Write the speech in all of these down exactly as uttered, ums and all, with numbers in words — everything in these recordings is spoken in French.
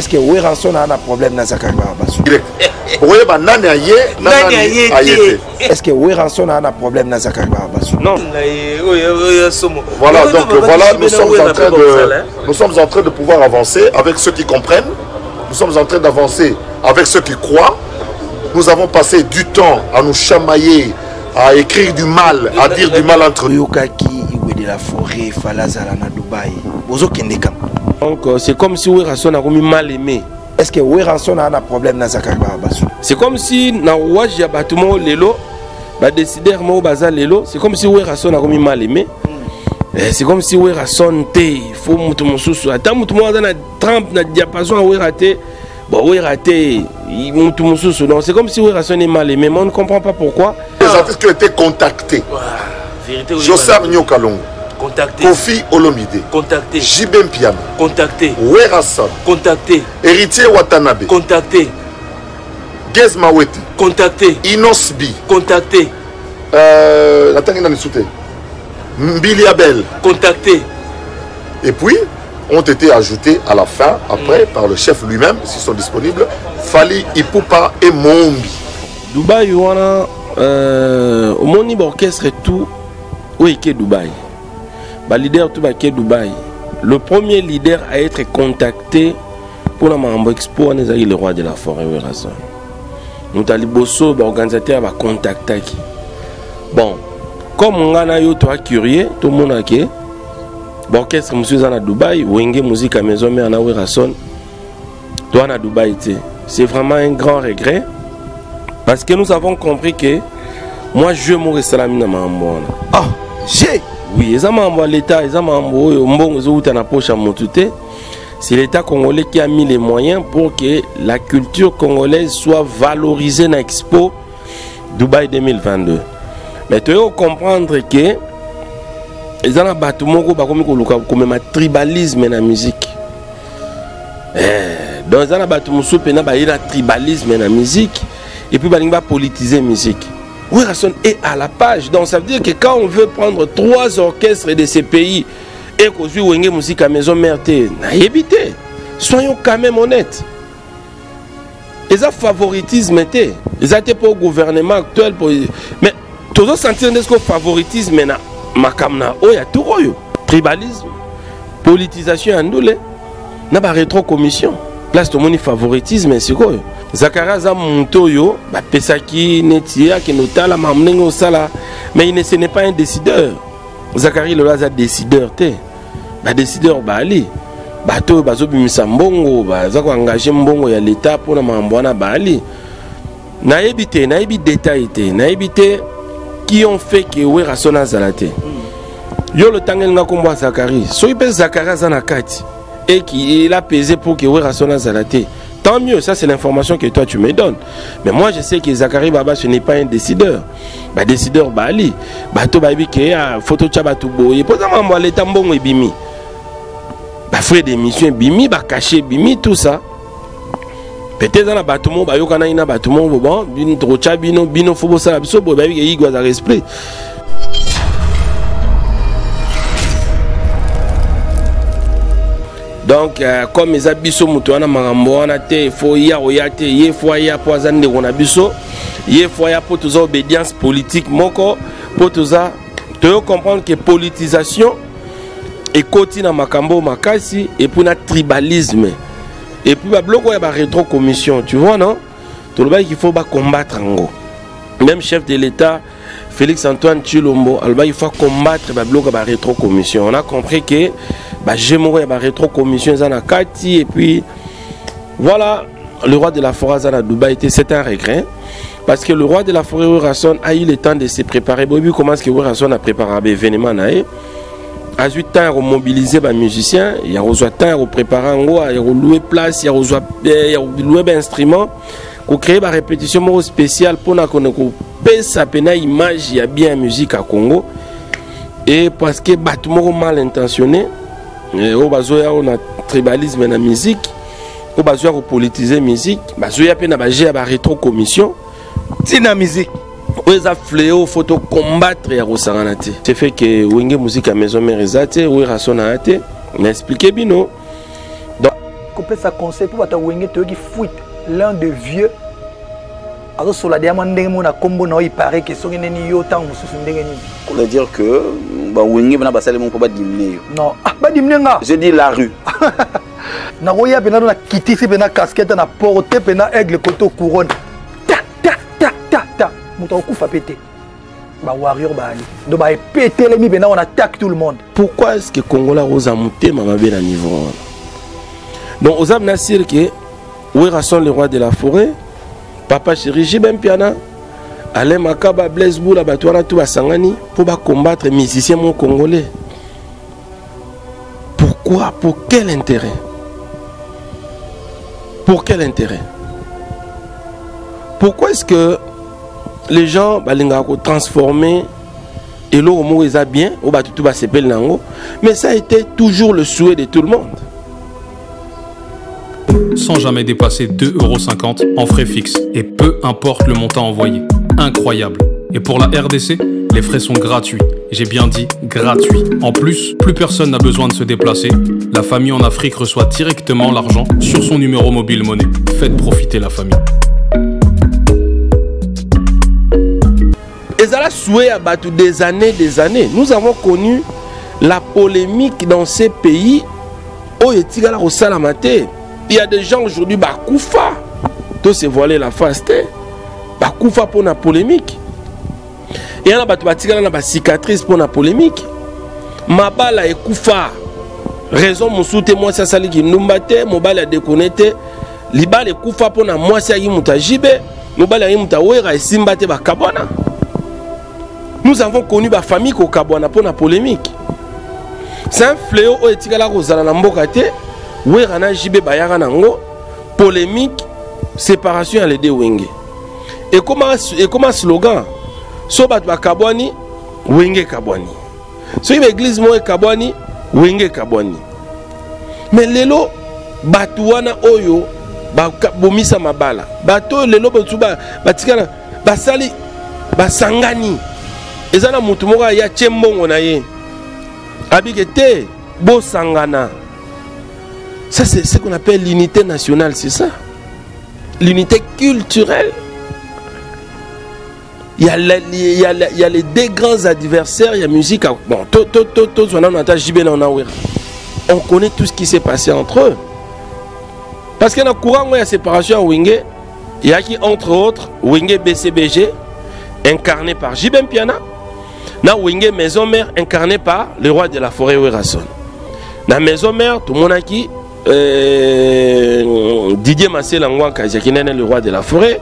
est-ce que Werrason a un problème dans Zakaria Abasu? Est-ce que Werrason a un problème dans Zakaria Abasu? Non. Voilà, donc voilà, nous sommes en train de, nous sommes en train de pouvoir avancer avec ceux qui comprennent. Nous sommes en train d'avancer avec ceux qui croient. Nous avons passé du temps à nous chamailler, à écrire du mal, à dire du mal entre nous. Donc c'est comme si Werrason a remis mal aimé. Est-ce que Werrason a un problème dans Zakaria Abasu? C'est comme si na waji abattement lelo, ba décider mo baza lelo. C'est comme si Werrason a remis mal aimé. C'est comme si Werrason té, faut mutu mususu. Attends mutu mo na trempe na diapason à Werraté. Bon, oui, raté, ils montent mon sous. Non, c'est comme si Werrason est mal aimé, mais on ne comprend pas pourquoi. Les artistes qui ont été contactés. Joseph Nyokalongo. Contacté. Kofi Olomide. Contacté. J B Mpiana. Contacté. Werrason. Contacté. Héritier Watanabe. Contacté. Gez Maweti. Contacté. Inosbi. Contacté. Euh. La Tangana Nisute. Mbili Abel. Contacté. Et puis ont été ajoutés à la fin, après, par le chef lui-même, s'ils sont disponibles, Fally Ipupa et Mombi. Dubaï, on a euh, mon orchestre et tout, oui, qui est Dubaï. Le leader, tout est Dubaï. Le premier leader à être contacté pour la Mambo Expo, on est le roi de la forêt, Werrason. Nous avons bosso, l'organisateur va contacter. Bon, comme on a eu trois curieux, tout le monde a qui. L'orchestre monsieur à Dubaï, Wenge Musica Maison-Mère à Werrason, toi à Dubaï. C'est vraiment un grand regret parce que nous avons compris que moi je mourrai salamina mambo. Ah, j'ai oui, ils ont mambo l'état, ils ont mambo au bon zoo ta na poche à montouté. C'est l'état congolais qui a mis les moyens pour que la culture congolaise soit valorisée dans l'expo Dubaï deux mille vingt-deux. Mais tu dois comprendre que ils ont battu mon groupe comme un tribalisme dans la musique. Donc ils ont battu mon soupe et ils ont tribalisme dans la musique. Et puis ils ont politisé la musique. Werrason est à la page. Donc ça veut dire que quand on veut prendre trois orchestres de ces pays et construire Wenge Musica Maison-Mère, évitez. Soyons quand même honnêtes. Ils ont favoritisme. Ils ont été pour le gouvernement actuel. Mais tous les sentiments de ce favoritisme maintenant. Makamna oya touroyo tribalisme politisation andole na ba rétro commission place to moni favoritisme sikoyo Zakaria za montoyo ba pesaki netia ke notala mamnengo sala mais ce n'est pas un décideur Zakaria le laza décideur té ba décideur ba ali ba to ba zobimisa mbongo ba za ko engager mbongo ya l'état pour na mambo na ba ali na ebité na ebi détail té na ebité qui ont fait que Werrason a zalaté. Yo le tangel nga kombo Zakaria. Soy pe Zakaria zanakati et qui il a pesé pour que Werrason a zalaté. Tant mieux, ça c'est l'information que toi tu me donnes. Mais moi je sais que Zakaria Baba ce n'est pas un décideur. Ba décideur bali. Ba to babi ke a photo chaba to boye. Poza mambo l'état mbongo ebimi. Ba frère d'émission bimi, ba caché bimi tout ça. Peut-être dans la bâtiment, il y a un bâtiment, bon, une trocha, bino, bino, faut bosser la biso, bon, bah, il y a un esprit. Donc, comme les abyssos, mutuana, marambouana, te, foya, oyate, ye, foya, poisane, de ronabiso, ye, foya, potosa, obédience politique, moko, potosa, tu veux comprendre que politisation, et continue makambo, makasi, et pour notre tribalisme. Et puis, il y a une rétro-commission, tu vois, non? Tout le monde, il faut combattre. Même chef de l'État, Félix-Antoine Tshilombo, il faut combattre la rétro-commission. On a compris que j'ai mouru à la rétro-commission, et puis, voilà, le roi de la forêt à Dubaï, c'est un regret. Parce que le roi de la forêt, Werrason, a eu le temps de se préparer. Comment est-ce que Werrason a préparé l'événement? À huit ans, on mobilise les musiciens, il y a huit ans, on prépare un roi, il y a loué place, il y a loué des instruments, on crée des répétitions spéciales pour qu'on pèse à peine l'image, il y a bien musique à Congo. Et parce que les bâtiments mal intentionnés, on a tribalisme dans la musique, on a politisé la musique, on a géré la rétro-commission, c'est la musique. Il faut combattre les Rosaranate. C'est fait que Wenge Musica Maison-Mère est athée, Werrason est athée. On a expliqué Bino. Donc, que ça conseil pour ta Wenge qui fuite l'un des vieux. Alors sur la demande mon a combo na il paraît que son ennemi yo tant mususu ndenge ni. On veut dire que ba Wenge bana basale mon pas diminuer. Non, pas diminuer nga. Je dis la rue. Na roya bena na kiti si bena casquette na porter bena aigle coteau couronne. Ta ta ta ta ta. Muta ko fa pété. Ba warrior ba ali. Do ba pété les mi bena on attaque tout le monde. Pourquoi est-ce que Congola rosa monté mama ben à niveau? Donc, aux hommes Nassir qui Werrason le roi de la forêt, Papa Chéri, J B Mpiana, Alain Makaba, Blaise Bula, Batouana, Touba Sangani, pour combattre les musiciens congolais. Pourquoi? Pour quel intérêt? Pour quel intérêt? Pourquoi est-ce que les gens ont transformé et l'eau au est bien, ou tout va s'épeler dans l'eau, mais ça a été toujours le souhait de tout le monde. Sans jamais dépasser deux euros cinquante en frais fixes et peu importe le montant envoyé. Incroyable. Et pour la R D C, les frais sont gratuits. J'ai bien dit gratuits. En plus, plus personne n'a besoin de se déplacer. La famille en Afrique reçoit directement l'argent sur son numéro mobile monnaie. Faites profiter la famille. Et ça l'a souhaité abattu des années, des années. Nous avons connu la polémique dans ces pays où il y a la salamate. Il y a des gens aujourd'hui bakoufa, tous se voiler la face, bakoufa pour la polémique. Il y en a des cicatrices pour la polémique. Mabala et koufa, raison mon sous-témoin ça sali qui nous battait, mobala déconnecté, libal et koufa pour la moissia qui mouta jibé, mobala qui mouta ouera et simbate bakabona. Nous avons connu la famille au kabona pour la polémique. C'est un fléau au etikala rosala na mbokate. Werana J B Bayara nango polémique séparation à l'aider Wenge et comment et comment slogan sobat bakabwani Wenge kabwani so l'église moé kabwani Wenge kabwani mais lelo batuana oyo ba bomisa mabala bato lelo botuba batikana basali basangani ezana mutu moka ya chembongo na ye abikete bo sangana. Ça, c'est ce qu'on appelle l'unité nationale, c'est ça. L'unité culturelle. Il y a, la, il y a, la, il y a les deux grands adversaires, il y a musique. À... Bon, to, to, to, to, on connaît tout ce qui s'est passé entre eux. Parce qu'il y a un courant, il y a séparation à Wenge. Il y a qui, entre autres, Wenge B C B G, incarné par J B Mpiana. Na Wenge Maison-Mère, incarné par le roi de la forêt Werrason. La Maison-Mère, tout le monde a qui. Euh, Didier Massé Langouanka, le roi de la forêt,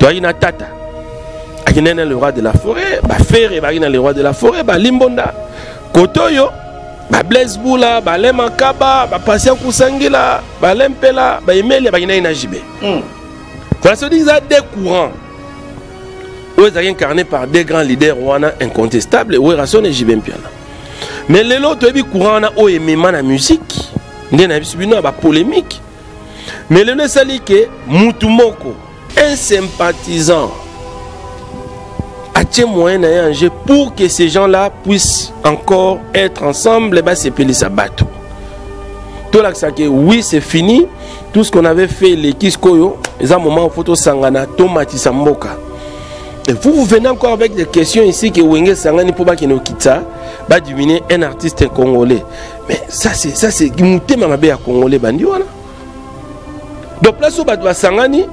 Toyina Tata, le roi de la forêt, Ferré, le roi de la forêt, Limbonda, Kotoyo, Blaise Bula, Balem Makaba, Patient Kousangila, Balem Pela, Emel, Bagina Jibé. Voilà ce qu'ils ont des courants. Ils sont incarnés par des grands leaders rwandais incontestables, Werrason et J B Mpiana. Mais les autres courants ont aimé la musique. Il y a une polémique. Mais le Nessali que Moutoumoko, un sympathisant, a tient moyen à un jeu pour que ces gens-là puissent encore être ensemble et bien se péler sa bateau. Tout là, oui, c'est fini. Tout ce qu'on avait fait, les Kiskoyo, c'est un moment où photo Sangana, Tomati Samboka. Et vous, vous venez encore avec des questions ici que Wenge Sangani Poba Kinokita va diminuer un artiste congolais. Mais ça, c'est ça, c'est Gimouté Mamabé à Congolais Bandiwana. Donc, là, si vous avez Sangani,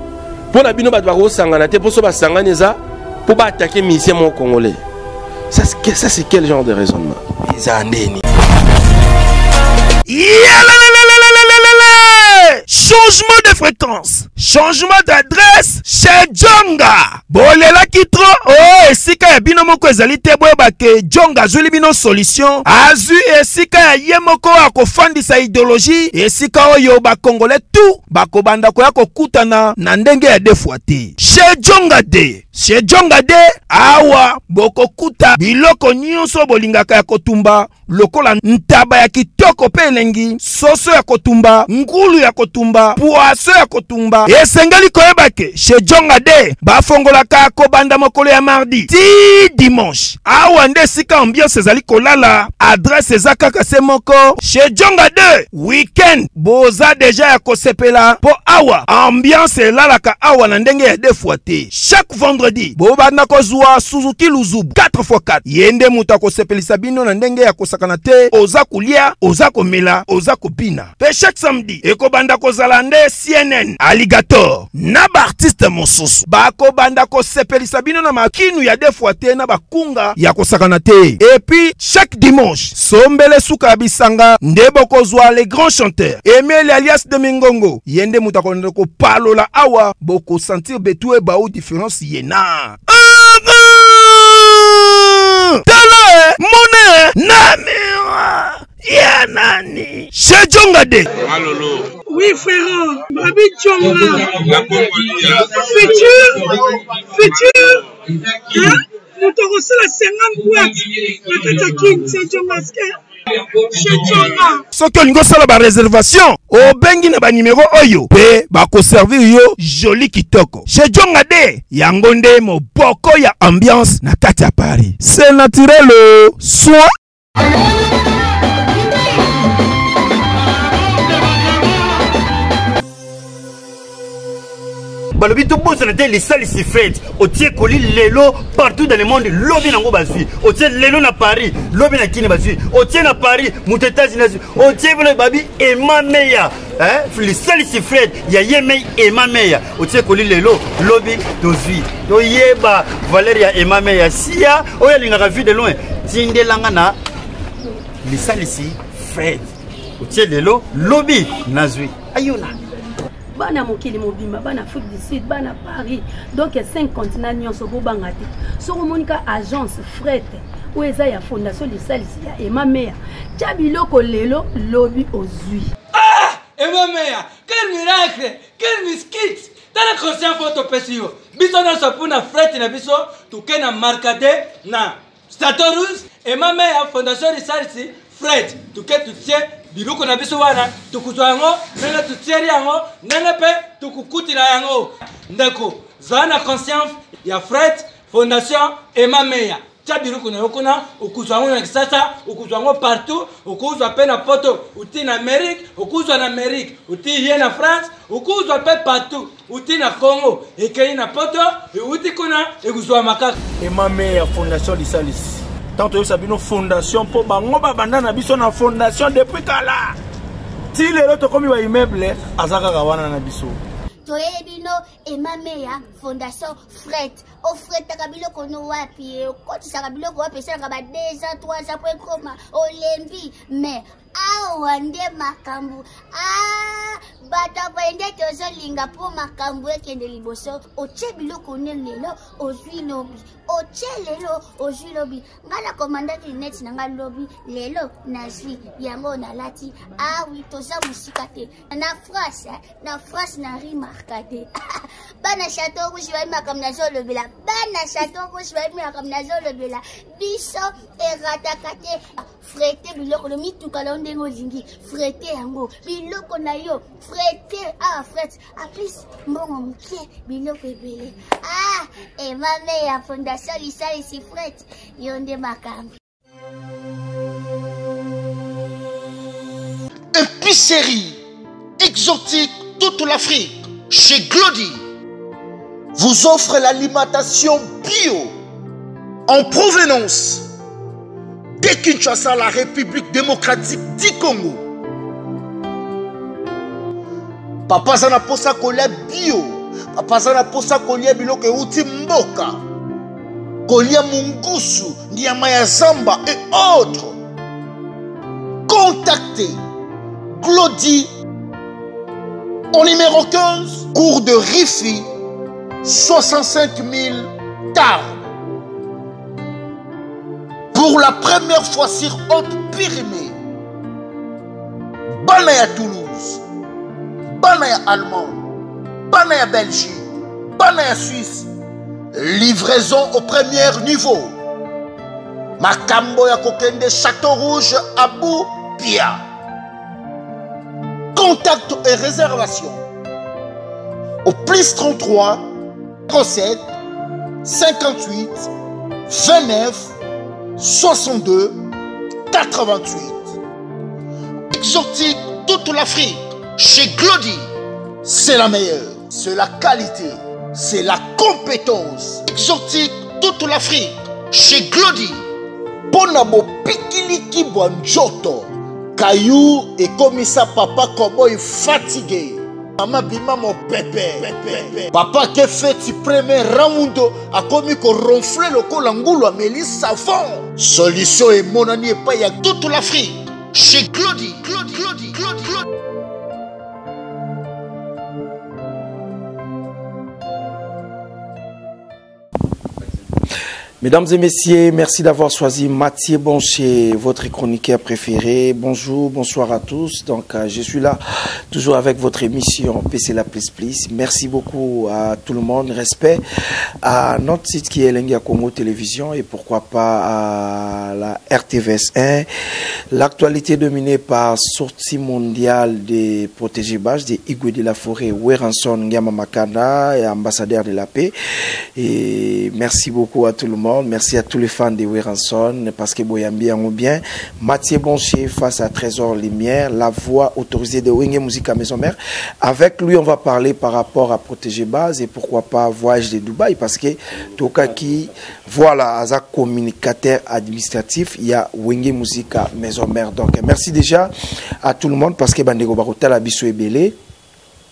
pour la bino, vous Sanganate, pour Soba Sanganiza, pour attaquer les musiciens congolais. Ça, c'est quel genre de raisonnement? Ils en dénient. Changement de fréquence, changement d'adresse chez Djonga. Bolela kitro, oh esika ya bino moko ezali te boye ba ke Djonga azuli bino solution. Azu esika ya ye moko akofandisa idéologie, esika oyo ba Congolais tout bakobanda ko ya kokutana na ndenge ya defwa te. Chez Djonga de, chez Djonga de awa bokokuta biloko nyonso bolingaka ya kotumba, lokola ntaba ya kitoko pe elengi, soso ya kotumba, ngulu ya kotumba, poaso ya kotumba. Esengeli koyeba ke chez Djonga de ba fongola ka kobanda mokolo ya mardi. samedi ti dimanche. Awande sika ambiance ezali kolala adresse ezakaka semoko chez Djonga deux weekend boza deja ya kosepela po awa ambiance elalaka awa na ndenge ya deux fois te. Chaque vendredi boba na kozwa Suzuki Luzubu quatre fois quatre yende muta kosepelisa bino na ndenge ya kosakana te oza kulia oza komela oza kopina. Pe chaque samedi ekobanda kozala nde C N N Alligator na ba artiste mosusu bako banda kosepelisa bino na makinu ya deux fois te na bakunga ya kosakana te. Et puis chaque dimanche sombele suka bisanga ndebo kozwa les grands chanteurs Emile alias de Mingongo yende muta konde ko palola awa boko sentir betue bao différence yena. Tala mone namiwa yanani chez Djonga de Malolo. Oui frère, Babi Djonga futur futur hein nous te recevons la cinquante boîtes c'est Djonga soki olingo sala ba réservation obengi na ba numéro oyo pe ba ko servir yo joli kitoko chez Djonga de yango nde moboko ya ambiance na kati ya Paris c'est naturel soit. Balobi tout pose les salles ici faites. Au tiers colis l'élo partout dans le monde. Lobby n'ango basui. Au tiers l'élo na Paris. Lobby na Kine basui. Au tiers na Paris. Mouteta zinazui. Au tiers vole babi et ma meya. Hein? Les salles ici faites. Y'a yemei et ma meya. Au tiers colis l'élo. Lobby dozui. Do yeba Valeria et ma meya. Si ya. Oh y'a l'ingara vu de loin. Tinde langana. Les salles ici faites. Au tiers l'élo. Lobby nazui. Ayola. Bana mokili mobimba bana Afrique du Sud bana Paris donc cinq continents nyonso bobangati soko monika agence fret ou eza ya fondation de salisi ya Emma Meya chabiloko lelo lobby ozui. Ah Emma Meya quel miracle quel miskit tala conscient photo pesio biso na sopuna fret na biso tukena markade na Château Rouge Emma Meya fondation de salisi fret tuket tutie biloko na biso wana tukuzwa yango nanga tutieri yango nanga pe tukukutila yango ndeko zana conscience ya Fred fondation Emma Meya cha biloko na yokona ukuzwa yango na kisasa ukuzwa yango partout ukuzwa pe na poto uti na Amerique ukuzwa na Amerique uti hier na France ukuzwa pe partout uti na Congo ekei na poto uti kuna ekuzwa makaka Emma Meya fondation lisalis. Tant que Sabino fondation pour bango babanda na biso na fondation depuis kala. Ti lelo to komi ba immeuble azaka kawana na biso. Toyebino Emma Meya fondation fret au fret kabilo kono wapi ko ti sakabilo ko wapi saka ba deux cents trois cents point koma olembi mais awa nde makambu ah bata bende to zolinga pour makambu ekende liboso ochebilo kono lelo ozuinobi ochelelo ozuinobi ngala komanda ti net nanga lobi lelo na zui yango na lati ah oui to za musika te na France na France na rimarkate bana Château Rouge ba makamna zolo bela bana Château Rouge ba makamna zolo bela biso eratakate frete biloko le mitukala Zingi, frete yango, biloko na yo, frete, ah frete, apis mbongo mke, biloko ebele. Ah, Emma Meya fondation lisali si frete, yonde makambi. Épicerie exotique toute l'Afrique, chez Glody, vous offre l'alimentation bio en provenance de Kinshasa, la République démocratique du Congo. Papa Zana posa kolia bio. Papa Zana posa kolia biloke uti mboka. Kolia mungusu, nyama ya zamba et autres. Contactez Claudie au numéro quinze, cours de Rifi, soixante-cinq mille Tarbes. Pour la première fois sur Haute-Pyrénées, Banaya Toulouse, Banaya Allemagne, Banaya Belgique, Banaya Suisse, livraison au premier niveau. Makambo ya kokende Château Rouge, Abou Pia. Contact et réservation au plus trente-trois, trente-sept, cinquante-huit, vingt-neuf soixante-deux quatre-vingt-huit. Exotique toute l'Afrique, chez Glody, c'est la meilleure, c'est la qualité, c'est la compétence. Exotique toute l'Afrique, chez Glody. Ponabo pikiliki bonjoto. Caillou et commissaire papa cowboy fatigué. Maman bima mon pépé. Papa qui fait le premier round a commis qu'on ronflait le col angoulo à Mélisse Savon. Solution et mon ami et paille à toute l'Afrique. Chez Claudie, Claudie, Claudie, Claudie, Claudie. Mesdames et messieurs, merci d'avoir choisi Mathieu Boncher, votre chroniqueur préféré. Bonjour, bonsoir à tous. Donc, je suis là, toujours avec votre émission P C La Plus Plus. Merci beaucoup à tout le monde. Respect à notre site qui est Lenga Congo Télévision et pourquoi pas à la R T V S un. L'actualité dominée par sortie mondiale des protégés Bache, des Igwe de la forêt, Werrason, Ngiama Makanda et ambassadeur de la paix. Et merci beaucoup à tout le monde. Merci à tous les fans de Werrason parce que Boyambi en bien. Mathieu Boncher face à Trésor Lumière, la voix autorisée de Wenge Musica Maison-Mère. Avec lui, on va parler par rapport à protéger base et pourquoi pas voyage de Dubaï parce que Tokaki, voilà, as un communicateur administratif, il y a Wenge Musica Maison-Mère. Donc, merci déjà à tout le monde parce que Bandego Barotel Abissou et Belé.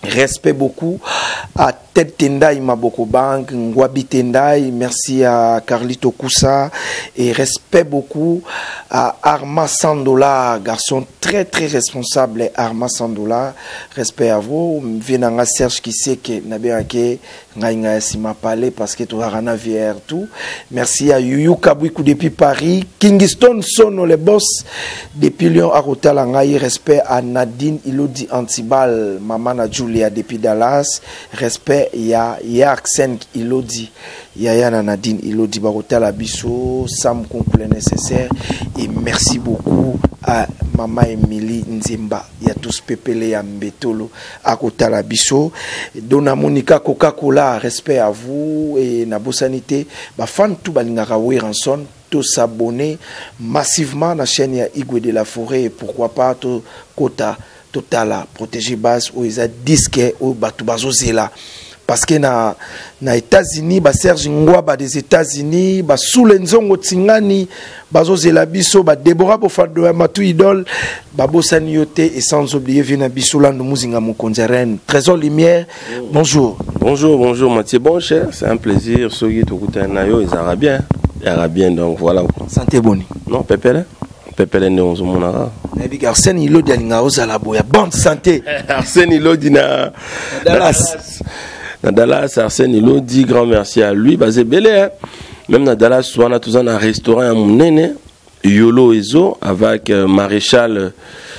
Respect beaucoup à Ted Tendai Maboko Bank, Ngwabi Tendai, merci à Carlito Koussa et respect beaucoup à Arma Sandola, garçon très très responsable Arma Sandola, respect à vous, Venanga Serge qui sait que Nabeake Ngaïnga Sima Palais parce que tu as un aviaire tout, merci à Yuyu Kabouikou depuis Paris, Kingston Sono le boss depuis Lyon à Rotalangaï, respect à Nadine Ilodi Antibal, Maman Adjouli. Il y a depuis Dallas, respect, il y a, il y a Axen Ilodi, il y a Nadine Ilodi Barotel Abisso, Sam Konkoulé nécessaire, et merci beaucoup à Maman Emily Nzimba, il y a tous Pépele Yambetolo, Akota Labisso, Dona Monica Coca-Cola, respect à vous, et Nabo Sanité, bah, fan tout Balingara Werrason, s'abonner massivement à la chaîne Igwe de la forêt, et pourquoi pas, tout Kota. Totala protéger base où ils a disque au batubazo zela parce que na na États-Unis ba Serge Ngwaba des États-Unis ba Soulenzongo Tsingani bazo zela biso ba Deborah Bofado Matou idole ba Bosanioté et sans oublier Vina Bisola nous muzinga mokonzeren Trésor Lumière. Bonjour. Bonjour, bonjour Mathieu Boncher, c'est un plaisir sogi tokuta nayo les arabiens. Les arabiens donc voilà. Santé boni. Non pépère. Pépele ne onze monara. Nabi Arsène Ilodi alinga ozala boya bonne santé. Arsène Ilodi na Dallas. Na Dallas Arsène Ilodi grand merci à lui basé belé. Même na Dallas on a tous un restaurant à Monene Yolo Ezo avec maréchal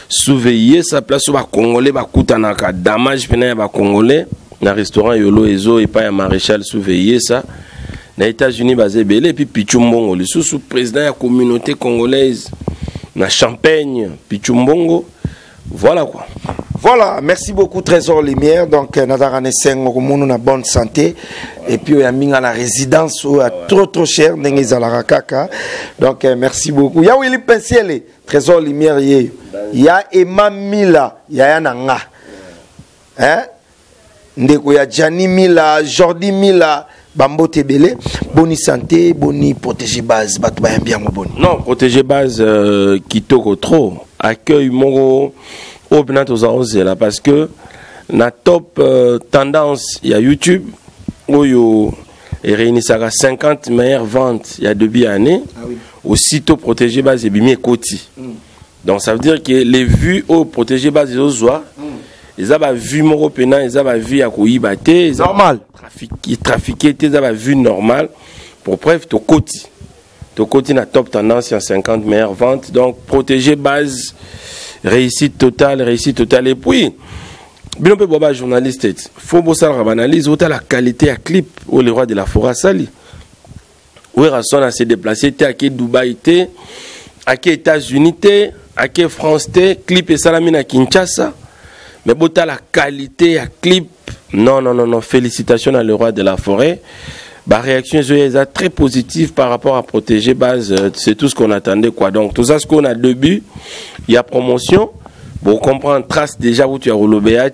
Souveillé sa place ba congolais ba kutanaka damage pena ba congolais na restaurant Yolo Ezo et pas maréchal Souveillé ça. Na États-Unis basé belé puis Pichumbongo le sous président de la communauté congolaise. La Champagne, Pichumbongo, voilà quoi. Voilà, merci beaucoup Trésor Lumière. Donc, Nadarane Seng, on a bonne santé. Et puis, on a mis à la résidence, où a trop trop cher, Nengiz à la Rakaka. Donc, merci beaucoup. Il y a Willy Pensiele, Trésor Lumière, il y a Emma Mila, il y a Nanga. Hein? Ndeko, il y a Gianni Mila, Jordi Mila. Bambo Tebele, boni santé, boni protéger base, bat bien bien boni. Non, protéger base euh, qui toko trop. Accueil mon obnatos là parce que la top euh, tendance il y a YouTube où yo et réunissera cinquante meilleures ventes il y a deux billes années. Ah oui. Aussitôt protéger base et bimé koti. Mm. Donc ça veut dire que les vues au protéger base ils osent. Ils avaient vu mon pénal, ils avaient vu à Kouibate, normal. Ils trafiquaient, ils avaient vu normal. Pour preuve, tu côté. Tu côté la top tendance, il y a cinquante meilleures ventes. Donc, protéger base, réussite totale, réussite totale. Et puis, bien on peut voir journaliste, il faut que ça analyse autant la qualité à clip, où les rois de la forêt sali. Werrason a se déplacé, à Dubaï, à États-Unis, à France, clip et salamine à Kinshasa. Mais pour la qualité, la clip, non, non, non, non, félicitations à le roi de la forêt. Bah réaction est très positive par rapport à protéger base, c'est tout ce qu'on attendait quoi. Donc tout ça ce qu'on a début, il y a promotion, bon comprend trace déjà où tu as roulé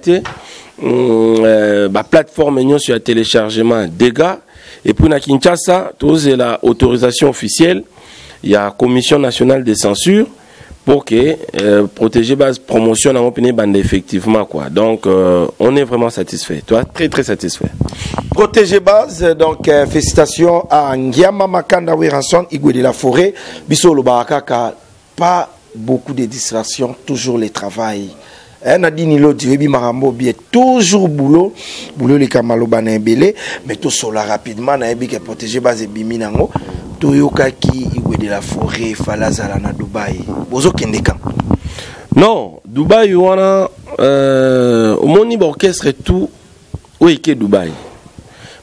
euh, bah plateforme union sur téléchargement dégâts et pour na Kinshasa, tous la autorisation officielle, il y a commission nationale de censure pour que euh, protéger base promotion en opinion bande effectivement quoi. Donc euh, on est vraiment satisfait. Toi très très satisfait. Protéger base donc euh, félicitations à Ngiama Makanda Werrason Igwe de la forêt Bissolo Barakaka pas beaucoup de distractions toujours le travail. On a dit Nilo Direbi Marambo bien toujours boulot boulot les camaloba na belé mais tout cela rapidement na ebi que protéger base bimi nango Toyokaki Igwe de la forêt falazala na Dubaï. Bozo kendeka. Non, Dubaï wana euh mon orchestre et tout oui que Dubaï.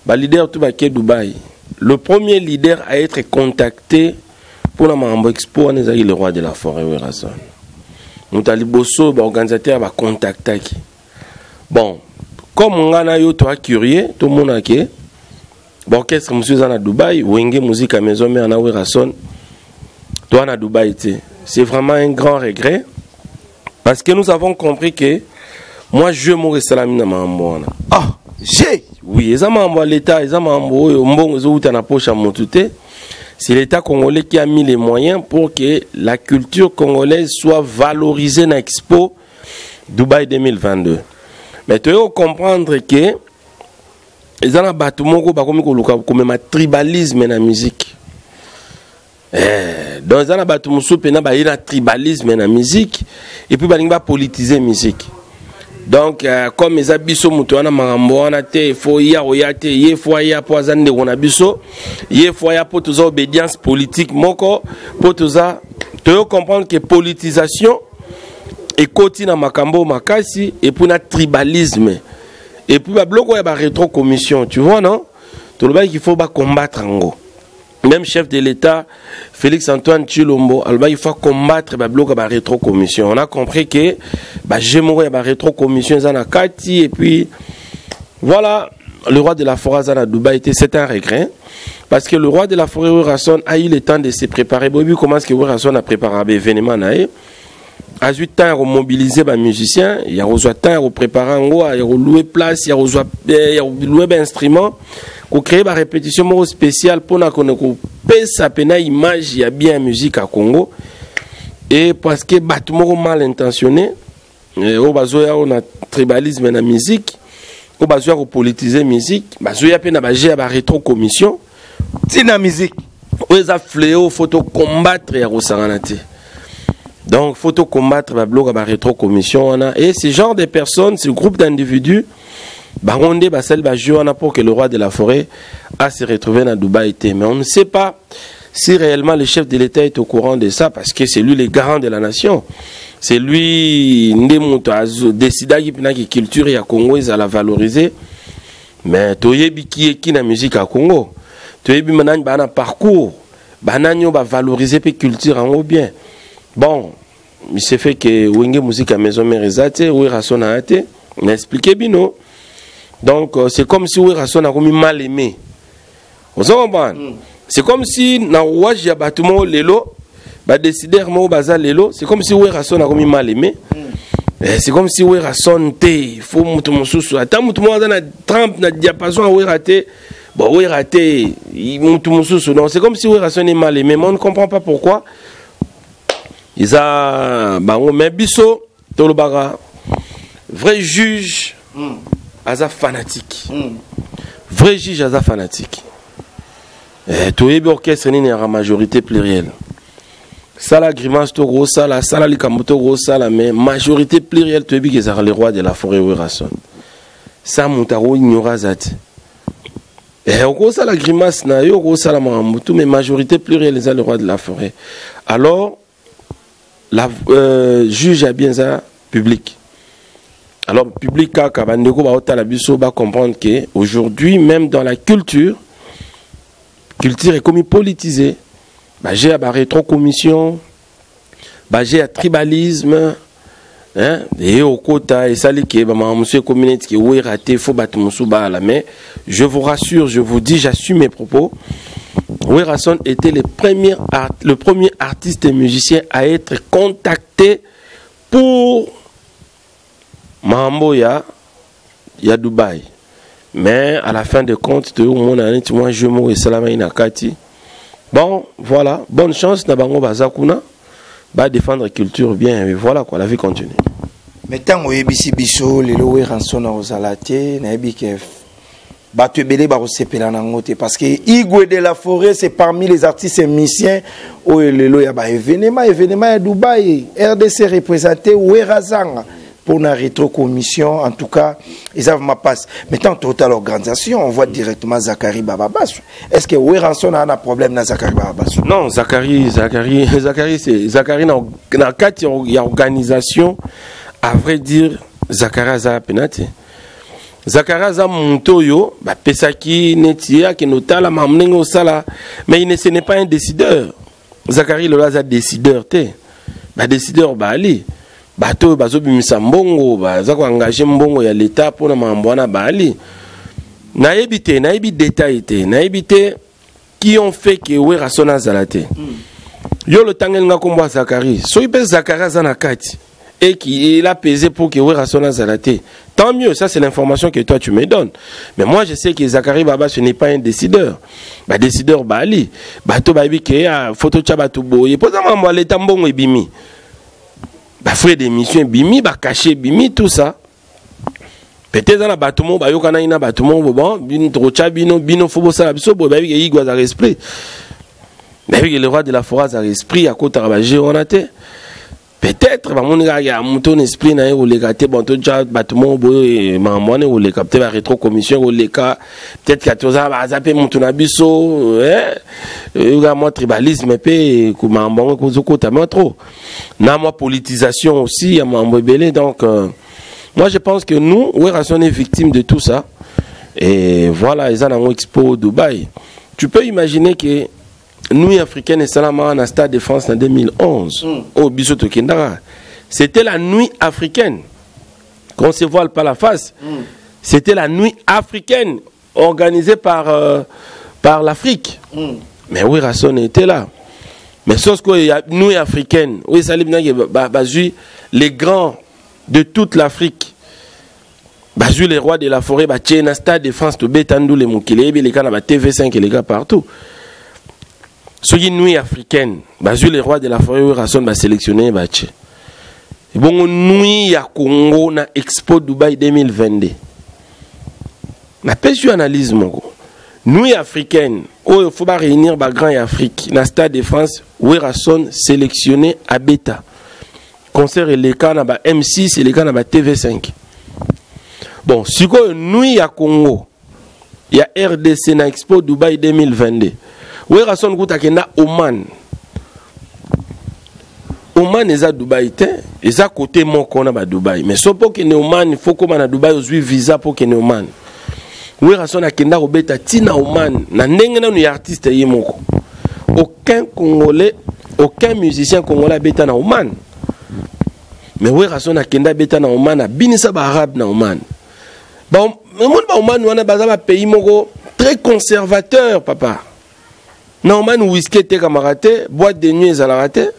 Bah, leader tout baquet Dubaï. Le premier leader à être contacté pour la Marambo Expo, c'est le roi de la forêt Werrason. Nous talibosso organisateur va contacter. Bon, comme on a eu toi curieux, tout le monde a que l'orchestre monsieur à Dubaï, Wenge Musica Maison-Mère na Werrason. Toi à Dubaï, c'est vraiment un grand regret parce que nous avons compris que moi je mourrai salami na Marambo. Ah, j'ai oui, ils ont l'État, ils ont c'est l'État congolais qui a mis les moyens pour que la culture congolaise soit valorisée dans l'Expo Dubaï deux mille vingt-deux. Mais tu dois comprendre que ils ont un tribalisme dans la musique. Donc ils ont un tribalisme dans la musique et puis ils ont politisé la musique. Donc, euh, comme les abisso mutuana maramboana te foya oyate ye foya poazande wonabisso ye foya potoza obédience politique moko potoza tu veux comprendre que politisation et continue makambo makasi et pour notre tribalisme et puis bah bloc ouais bah rétro commission tu vois non tout le bail qu'il faut bah combattre ango même chef de l'État Félix Antoine Tshilombo il faut combattre bah bloc bah rétro commission on a compris que bah, j'ai mouru à la rétro-commission Zanakati et puis voilà le roi de la forêt Zana Dubaï c'est un regret parce que le roi de la forêt Werrason a eu le temps de se préparer. Bon, comment est-ce que Werrason a préparé l'événement à huit temps à mobiliser les musiciens, il y a eu temps à préparer, il y a eu louer place, il y a eu louer des instruments pour créer une répétition spéciale pour qu'on puisse appeler l'image il y a bien musique à Congo et parce que battement mal intentionné. Au bazoya on a tribalisme dans la musique, au bazoya on politiser musique, bazoya pe na bagé ba rétro commission, tina musique, oza fléau faut combattre ya rosanganate. Donc faut combattre ba blog ba rétro commission on a et ce genre de personnes, ce groupe d'individus ba rondé ba sel ba jeu on a pour que le roi de la forêt a se retrouver dans Dubaï té mais on ne sait pas si réellement le chef de l'État est au courant de ça parce que c'est lui le garant de la nation. C'est lui qui décide que la culture à Congo est à la valoriser. Mais tu sais qui est qui la musique à Congo. Tu sais maintenant un parcours, on va valoriser la culture en haut bien. Bon, il s'est fait que Wenge Musique à Maison Mérisate, Werrason a été, on a expliqué Bino. Donc c'est comme si Werrason a commis mal aimé. Vous comprenez? C'est comme si na ouaji abattement lelo bah décider moi baza lelo c'est comme si Werrason a commis mal aimé c'est comme si Werrason té faut mutu mususu ata mutu moi na trempe na diapason à Werraté bon Werraté mutu mususu non c'est comme si Werrason est mal aimé mais on ne comprend pas pourquoi ils a bah on met biso tolobara vrai juge aza fanatique vrai juge aza fanatique. Tout est orchestre ni la majorité plurielle. Ça la grimace to gros ça la sala likamoto gros ça la mais majorité plurielle tout est bien que les rois de la forêt Werrason. Ça montaro ignorazat. Et au gros ça la grimace na yo gros ça la mamutu mais majorité plurielle les rois de la forêt. Alors la euh, juge a bien ça public. Alors public ka kabandeko ba otala biso ba comprendre que aujourd'hui même dans la culture culture est comme politisée. Bah, j'ai à la rétro-commission, bah, j'ai à tribalisme, Et au quota, et ça, les monsieur communiste qui est raté, faut battre mon soubala. Mais je vous rassure, je vous dis, j'assume mes propos. Werrason était le premier, art, le premier artiste et musicien à être contacté pour Mahamboya, ya Dubaï. Mais à la fin de compte, tout le monde a dit, moi je mourrai Salama Inakati. Bon, voilà, bonne chance, Nabango Bazakuna, va défendre la culture bien, et voilà quoi, la vie continue. Mais tant que Bisso, les lois rançon aux Zalaté, Nabikef. Parce que Igwe de la Forêt, c'est parmi les artistes et musiciens où il y a des événements, événements à Dubaï, R D C représenté ou Werrason pour la rétrocommission. En tout cas, ils savent ma passe. Mais tant total organisation, on voit directement Zakaria Abasu. Est-ce que Werrason a un problème dans Zakaria Abasu? Non, Zakaria, Zakaria, Zakaria, c'est Zakaria. Dans le cadre de l'organisation, à vrai dire, Zakaria Zapenati. Zakaria za Montoyo, bah pesaki netia qui notala mamnengo sala, mais il ce n'est pas un décideur. Zakaria Lola za décideur té, bah décideur bah ali, bah to bah zobi misambongo, bah zako engagé mbongo ya l'état pour na mambwana bah ali. Naibité, naibi détaillé, naibité qui ont fait que Werrason zalaté. Yo le tangel nga komba Zakaria, so ipe Zakaria za nakati. Et qu'il a pesé pour que Werrason zalaté. Tant mieux, ça c'est l'information que toi tu me donnes. Mais moi je sais que Zakaria Abasu ce n'est pas un décideur. Bah décideur Bali. Bah to baby qui a photo tchabatou boye. Posez-moi moi les tambons et bimi. Bah frère des missions bimi, bah caché bimi tout ça. Peut-être dans la bâtiment, bah yo kana ina bâtiment bon, bin trocha bino bino fobo sala biso boye baby qui igwa za esprit. Baby le roi de la forêt za esprit à côté rabager on a été. Peut-être, mon gars, il y a un esprit qui a été bon, tout le bâtiment, il y a une rétrocommission, peut-être quatorze ans, il y a un tonabiso, il y a un tribalisme, il y a un trop. Il y a une politisation aussi, il y a un belé. Donc, moi je pense que nous, Werrason est victime de tout ça. Et voilà, ils ont un expo Dubaï. Tu peux imaginer que. Nuit africaine et Salama à Stade de France en deux mille onze. Au Bisoto Kendara. C'était la nuit africaine. Qu'on se voile par la face. Mm. C'était la nuit africaine organisée par, euh, par l'Afrique. Mm. Mais oui, Werrason était là. Mais sauf que la nuit africaine, oui, Salim Nagé, Bazui, les grands de toute l'Afrique. Bazui, les rois de la forêt, Bazui, Stade de France, Tobétandou, les Moukile, les gars, T V cinq et les gars partout. Ce qui est nuit africaine, les rois de la forêt Werrason va sélectionner. Bon, nuit à Congo na Expo Dubaï deux mille vingt-deux. Na pesu analyse mongo. Nuit africaine, il faut réunir ba grand Afrique na Stade de France Werrason sélectionné à Beta. Concert et les cas na ba M six et les cas na ba T V cinq. Bon, si quoi nuit à Congo, il y a R D C na Expo Dubaï deux mille vingt-deux. Werrason Gouta Kena Oman. Oman est à Dubaï, est à côté mon qu'on a à Dubaï. Mais sauf pour qu'il Oman, il faut qu'on a à Dubaï aux huit visa pour qu'il Oman. Werrason a Kena Obeta Tina Oman. Na n'engena ni artiste yemoko. Aucun Congolais, aucun musicien Congolais beta na Oman. Mais Werrason a Kena beta na Oman, a binisa ba arabe na Oman. Ba monde ba Oman on a bazaba pays moko très conservateur papa. Norman whisky te camarate, boîte de nuit zalarate.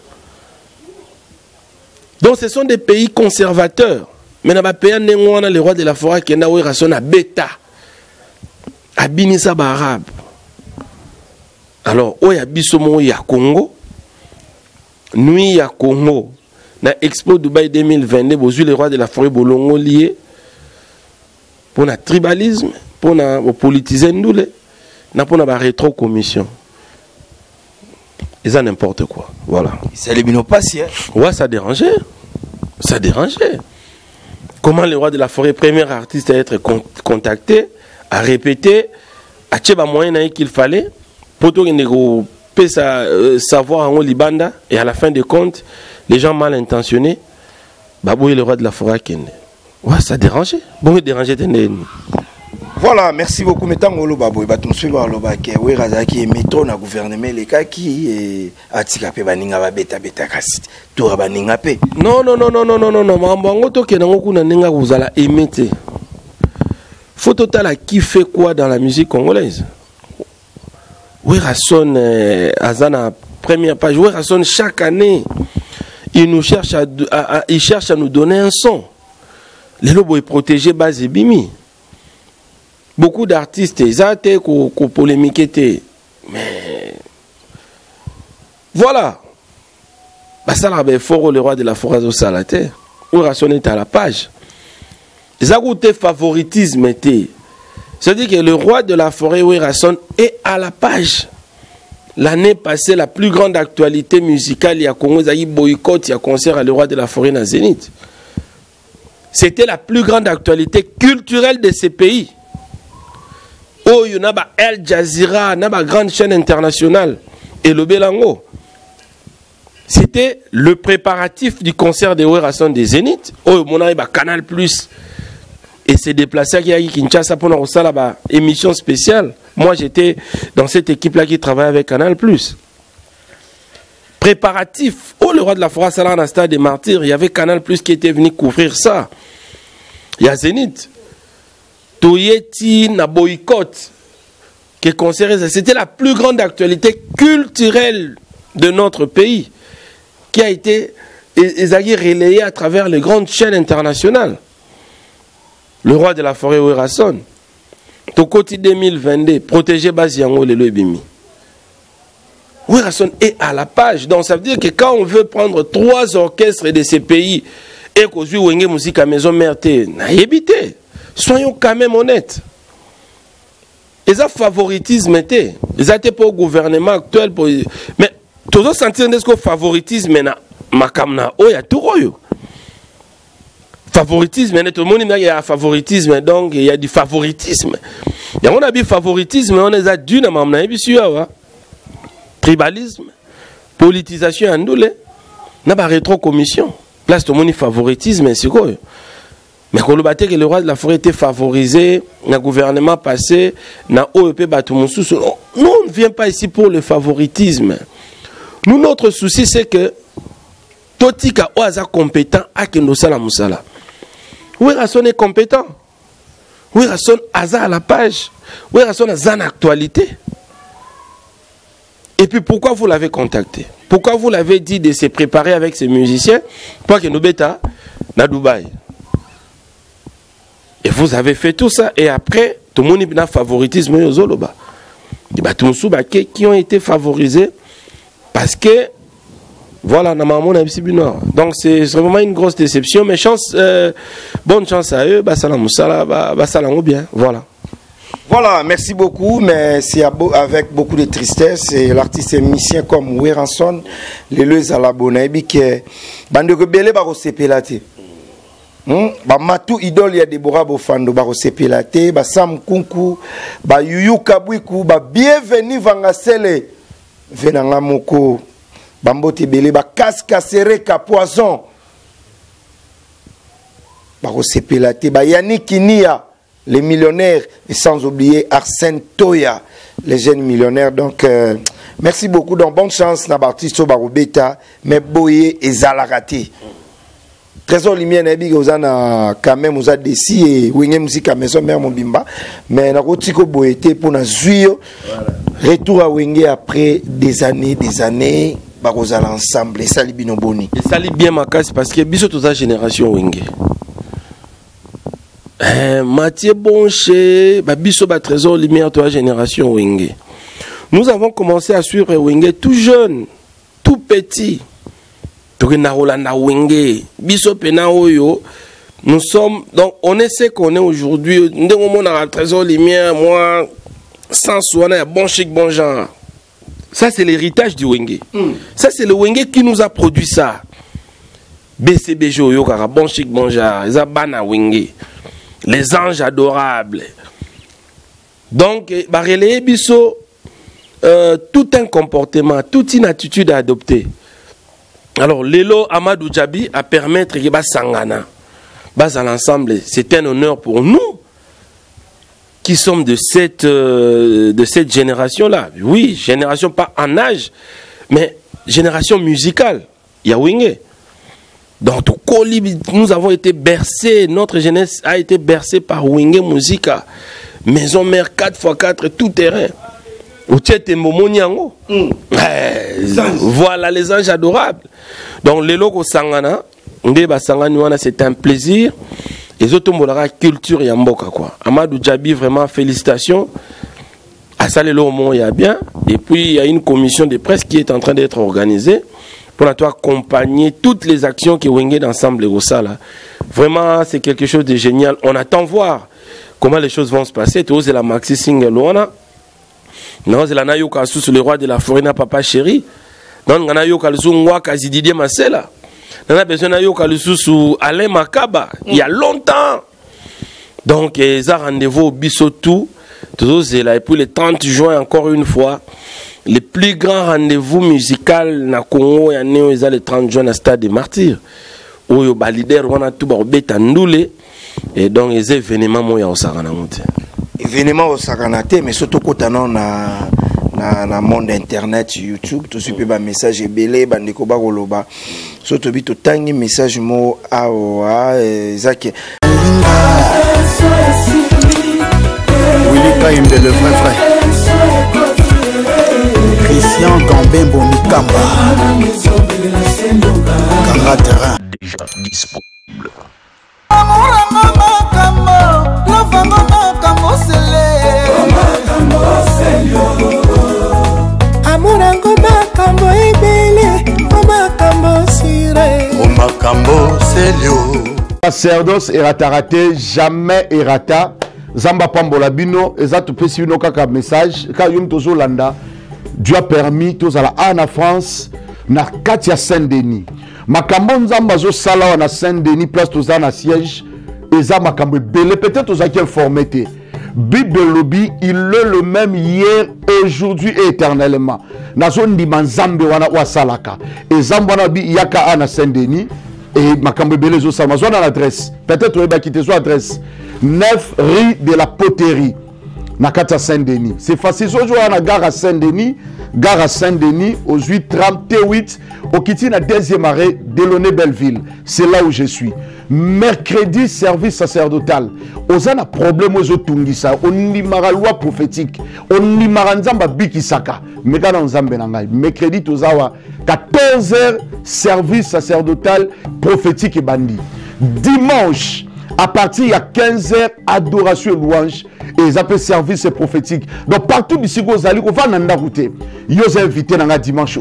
Donc ce sont des pays conservateurs. Mais dans les pays on a les rois de la forêt qui ont Werrason à Beta, à Binissa Barab. Alors où y a Bissomo y a Congo, nuit y a Congo. Na Expo Dubaï deux mille vingt-deux, bozu les rois de la forêt bolongo lié pour le tribalisme, pour la politiser nous les, pour la rétrocommission. Ils ont n'importe quoi. Voilà. C'est les binopatiens. Ouais, ça dérangeait. Ça dérangeait. Comment les rois de la forêt, premier artiste à être con contacté, à répéter, à tchèba moyen qu'il fallait, pour tout le euh, savoir en haut Libanda, et à la fin de compte, les gens mal intentionnés, baboué le roi de la forêt. Ouais, ça dérangeait. Bon, il dérangeait. Voilà, merci beaucoup. Mettons au lobabo, batum suivant lobake, oui razaki, mettons na gouvernement les kaki et atikapé baninga ba beta beta kasi. Toura baninga pe. Non non non non non non non non. Mambango toke nangoku na ninga uzala émettre. Faut total à qui fait quoi dans la musique congolaise. Werrason Azana première page. Werrason chaque année, il nous cherche à, à, à il cherche à nous donner un son. Les lobos est protégé base et bimi. Beaucoup d'artistes, ils ont été polémiqués. Mais voilà. Basala Beforo, le roi de la forage au Salaté, ou rationné à la page. Ils ont été favoritisme. C'est-à-dire que le roi de la forêt, Werrason, est à la page. L'année passée, la plus grande actualité musicale, il y a Congo, il y a boycott, il y a concert à le roi de la forêt dans Zénith. C'était la plus grande actualité culturelle de ces pays. Oh, il y a El Jazeera, il y a une grande chaîne internationale. Et le Belango. C'était le préparatif du concert de Werrason des Zénith. Oh, il y a Canal Plus. Et s'est déplacé à Kinshasa pour nous faire une émission spéciale. Moi, j'étais dans cette équipe-là qui travaille avec Canal Plus. Préparatif. Oh, le roi de la forêt, Salah, dans le stade des martyrs. Il y avait Canal Plus qui était venu couvrir ça. Il y a Zénith. Toyeti na boycott que concernait, c'était la plus grande actualité culturelle de notre pays qui a été relayée à travers les grandes chaînes internationales. Le roi de la forêt Werrason, Tokoti deux mille vingt-deux, protégé Baziango le Lobimi. Werrason est à la page, donc ça veut dire que quand on veut prendre trois orchestres de ces pays et qu'on joue Wenge Musica Maison-Mère, n'a évité. Soyons quand même honnêtes. Ils ont favoritisme été. Ils ont été pour le gouvernement actuel. Pour... Mais tout le sentir que le favoritisme est makamna o ya tout royo. Favoritisme, tout le monde il y a favoritisme, donc il y a du favoritisme. Il y a un favoritisme, on les a dû dans ma sûr. Tribalisme, politisation andoulé. N'a pas rétro-commission. Place tout le monde favoritisme, c'est quoi? Mais quand le roi de la forêt était favorisé, le gouvernement passé, l'O E P Batumoussous, nous on ne vient pas ici pour le favoritisme. Nous, notre souci, c'est que Totika Oaza compétent à Kendosala Moussala. Werrason est compétent. Werrason Aza à la page. Werrason Aza en actualité. Et puis pourquoi vous l'avez contacté? Pourquoi vous l'avez dit de se préparer avec ces musiciens pour que nous bêta à Dubaï? Et vous avez fait tout ça, et après, tout le monde a un favoritisme aux Zoloba. Et bien, tous ceux qui ont été favorisés, parce que, voilà, dans mon nord. Donc, c'est vraiment une grosse déception, mais chance, euh, bonne chance à eux, bah, salam, salam, bah, salam, bien, voilà. Voilà, merci beaucoup, mais c'est avec beaucoup de tristesse, et l'artiste émissien comme Werrason, les leux à la bonne, et qui est, bande de belé, bah, ba matu idole ya Deborah Bofando ba sepelate ba Sam Kunku ba Yuyu Kabwiku ba bienvenue vangasele venanga moko ba mbote bele ba kaska seré ka poison ba sepelate ba Yannick Nia les millionnaires et sans oublier Arsène Toya les jeunes millionnaires donc euh, merci beaucoup donc bonne chance na Bartiso Barobeta mais boye et Zalarati Trésor Lumière n'a pas quand même nous a décidé Wenge Musica Maison-Mère Mobimba mais na rotiko boété pour na zuyo retour à Wenge après des années des années ba kozala ensemble sali bino boni et sali bien makasi parce que biso toza génération Wenge euh Mathieu Boncher ba biso ba Trésor Lumière toza génération Wenge nous avons commencé à suivre Wenge tout jeune tout petit. Nous sommes, donc on est ce qu'on est aujourd'hui. Nous sommes dans la Trésor Lumière, moi, sans soin, bon chic, bon genre. Ça, c'est l'héritage du Wenge. Mm. Ça, c'est le Wenge qui nous a produit ça. B C B Joyo, bon chic, bon genre. Ils ont bana Wenge. Les anges adorables. Donc, bah, relayer biso, euh, tout un comportement, toute une attitude à adopter. Alors, Lelo Amadou Djabi a permettre que Sangana, base à l'ensemble, c'est un honneur pour nous. qui sommes de cette, euh, de cette génération-là, oui, génération pas en âge, mais génération musicale, il y a Wenge. Donc, nous avons été bercés, notre jeunesse a été bercée par Wenge Musica, maison mère quatre par quatre, tout terrain. Mm. Voilà les anges adorables. Donc, les locaux Sangana, c'est un plaisir. Les autres, on a la culture yamboka quoi. Amadou Djabi, vraiment félicitations. À Salélo, il y a bien. Et puis, il y a une commission de presse qui est en train d'être organisée pour accompagner toutes les actions qui Wenge d'ensemble au Sala. Vraiment, c'est quelque chose de génial. On attend voir comment les choses vont se passer. Tu oses la maxi single, non, c'est la Nayoka sous le roi de la forêt, Papa Chéri. Non, on a Yoka Zungwa Kazididier Masela. On a besoin d'un Yoka sous Alain Makaba. Il y a longtemps. Donc, ils ont rendez-vous au Bissotou. Et puis, le trente juin, encore une fois, les plus grands rendez-vous musical na Congo, ils ont le trente juin au Stade des Martyrs. Où ils ont validé, on a tout bête à Ndoulé. Et donc, les événements, ils ont été événement au Saranate, mais surtout quand on a dans le monde internet, YouTube, tout ce qui est message belé, bandeko bagoloba, surtout bito tangi message mo awa Zaki. Willy Kaim de le vrai frère. Christian Gambembo Mikamba. Kangatera. Déjà disponible. Sacerdoce erata raté, jamais erata. Zamba pambola bino, exact pesi no kaka message. Kayum tozo landa, Dieu a permis tozala ana France na katia Saint-Denis. Makambo nzamba zo sala na Saint-Denis place tozana siège. Eza makambo belé peut-être ozaki informé té. Bible lobby, il est le même hier, aujourd'hui et éternellement. Nazon diman zambe wana wa salaka. Et zambana bi yaka ana Saint-Denis. Et ma cambébele zo salma. Zona l'adresse. Peut-être on va quitter son adresse. neuf rue de la Poterie. Nakata Saint-Denis. C'est facile. Aujourd'hui on a gare à Saint-Denis. Gare à Saint-Denis. Aux huit trente-huit. Au Kittina deuxième arrêt. Delaunay Belleville. C'est là où je suis. Mercredi, service sacerdotal. Ozana problème aux otungisa. On limara loi prophétique. On limara nzamba bikisaka. Megana nzambe nangai. Mercredi, tozawa. quatorze heures, service sacerdotal prophétique et bandi. Dimanche, à partir de quinze heures, adoration et louange. Et ils appellent service prophétique. Donc partout d'ici, vous allez, vous allez nanda route. Ils ont invité nanga dimanche.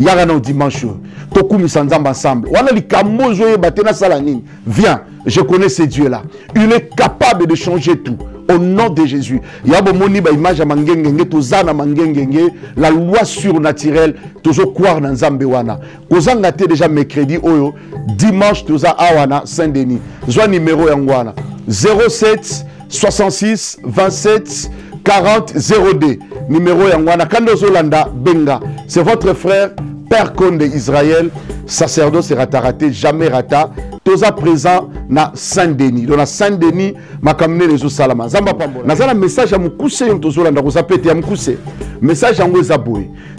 Yarano dimanche. Tokumi Sanzamba ensemble. Wana li kamozo batena salanin. Viens, je connais ce Dieu-là. Il est capable de changer tout. Au nom de Jésus. Yabo moni ba image mangengenge tozana mangengenge la loi surnaturelle tozo croire na Nzambe wana. Kozanga te déjà mercredi oyo dimanche toza awana Saint-Denis. Zwa numéro yangwana zéro sept soixante-six vingt-sept quarante zéro deux. Numéro yangwana Kando Zolanda Benga. C'est votre frère Père Conde Israël, sacerdoce et rataraté, jamais rata, toza présent na Saint-Denis. Donc na Saint-Denis, ma kamine les eaux salama. Zamba pambo. Nazala message à moukouse yon tozo landa, koza pete à moukouse. Message à moukouse.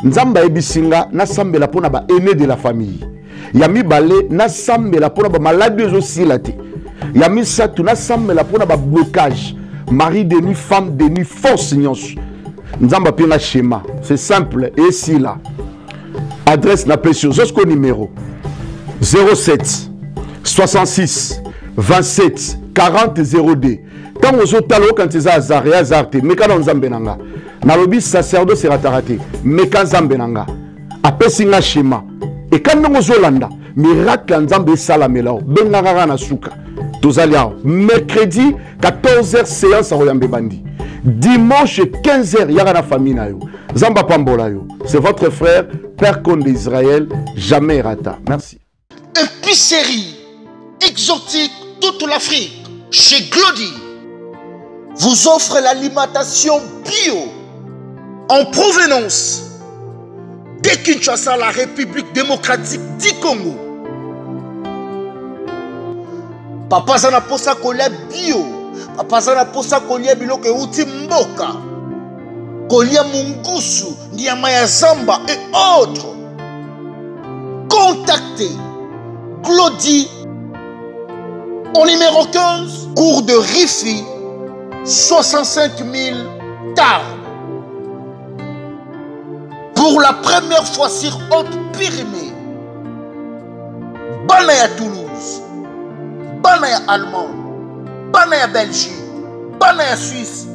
Nzamba ebisinga, na sambe la pona ba aîné de la famille. Yami balé, na sambe la pona ba malade eaux silate. Yami satou, na sambe la pona ba blocage. Mari de nuit, femme de nuit, force nyons. Nzamba pe na schéma. C'est simple, et si là. Adresse la pression. Jusqu'au numéro zéro sept soixante-six vingt-sept quarante zéro deux. Quand on est talo quand ils a Zakaria Abasu, mais quand on zambenanga, nalobi sacerdoce rataraté, mais quand zambenanga, après singa schéma. Et quand on est Hollanda, miracle en zambe salamelo, bengara na suka. Tozalia mercredi quatorze heures séance à Royambe Bandi. Dimanche quinze heures yara na famille na yo. Zamba pambola yo. C'est votre frère Père Conde d'Israël, jamais rata. Merci. Épicerie exotique toute l'Afrique chez Glody vous offre l'alimentation bio en provenance de Kinshasa, la République démocratique du Congo. Papa Zanaposa Kola bio Parce que pour ça qu'on y a biloko uti mboka, qu'on y a mungusu, nyama ya zamba et autres. Contactez Glody au numéro quinze, cours de Rifi, soixante-cinq mille Tarbes. Pour la première fois sur Haute-Pyrénées, Banaya Toulouse, Banaya Allemande, Banaya Belgique, Banaya Suisse,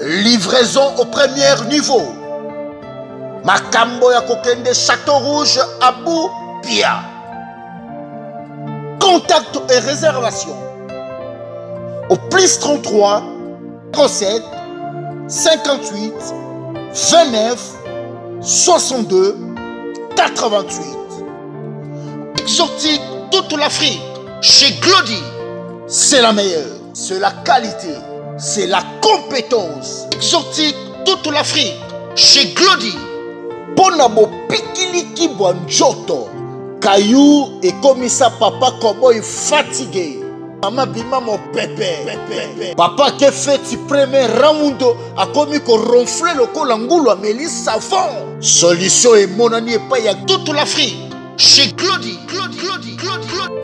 livraison au premier niveau. Makambo ya kokende Château Rouge, Abou Pia. Contact et réservation au plus trente-trois, trente-sept, cinquante-huit, vingt-neuf, soixante-deux, quatre-vingt-huit. Exotique toute l'Afrique. Chez Glody, c'est la meilleure. C'est la qualité. C'est la compétence. Exotique toute l'Afrique. Chez Glody, Bonabo Pikiliki Bonjoto. Caillou et comme ça papa comment il fatigué. Maman bima mon pépé. Papa qui fait le premier round a commis qu'on ronflait le col angoulou à Mélisse savon. Solution et mon ami et pas y a toute l'Afrique. Chez Claudie, Claudie, Claudie, Claudie, Claudie.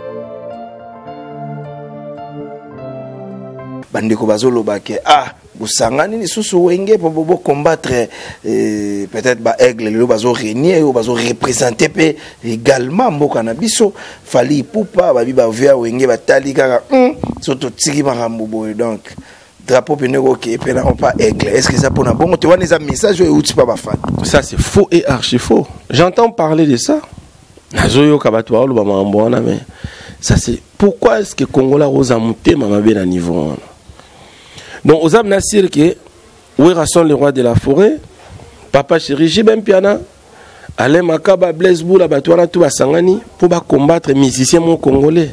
Bandeko bazolo baké. Ah, Busangani ni sous Wenge pour bobo combattre peut-être ba aigle le bazo régner ou bazo représenter pe également mboka na biso Fally Ipupa ba biba via Wenge ba tali kaka surtout tiki marambo boy donc drapeau peneko ke pe na on pas aigle est-ce que ça pour na bon tu vois les messages ou tu pas ba fan ça c'est faux et archi faux j'entends parler de ça nazoyo kabatwa lo ba marambo na mais ça c'est pourquoi est-ce que Congo la rose a monté mama bien à niveau. Donc, aux âmes Nassir, qui est Werrason, le roi de la forêt, Papa Chéri, J B Mpiana, Alain Makaba, Blaise Bula, Batouana, tout à Sangani, pour combattre les musiciens congolais.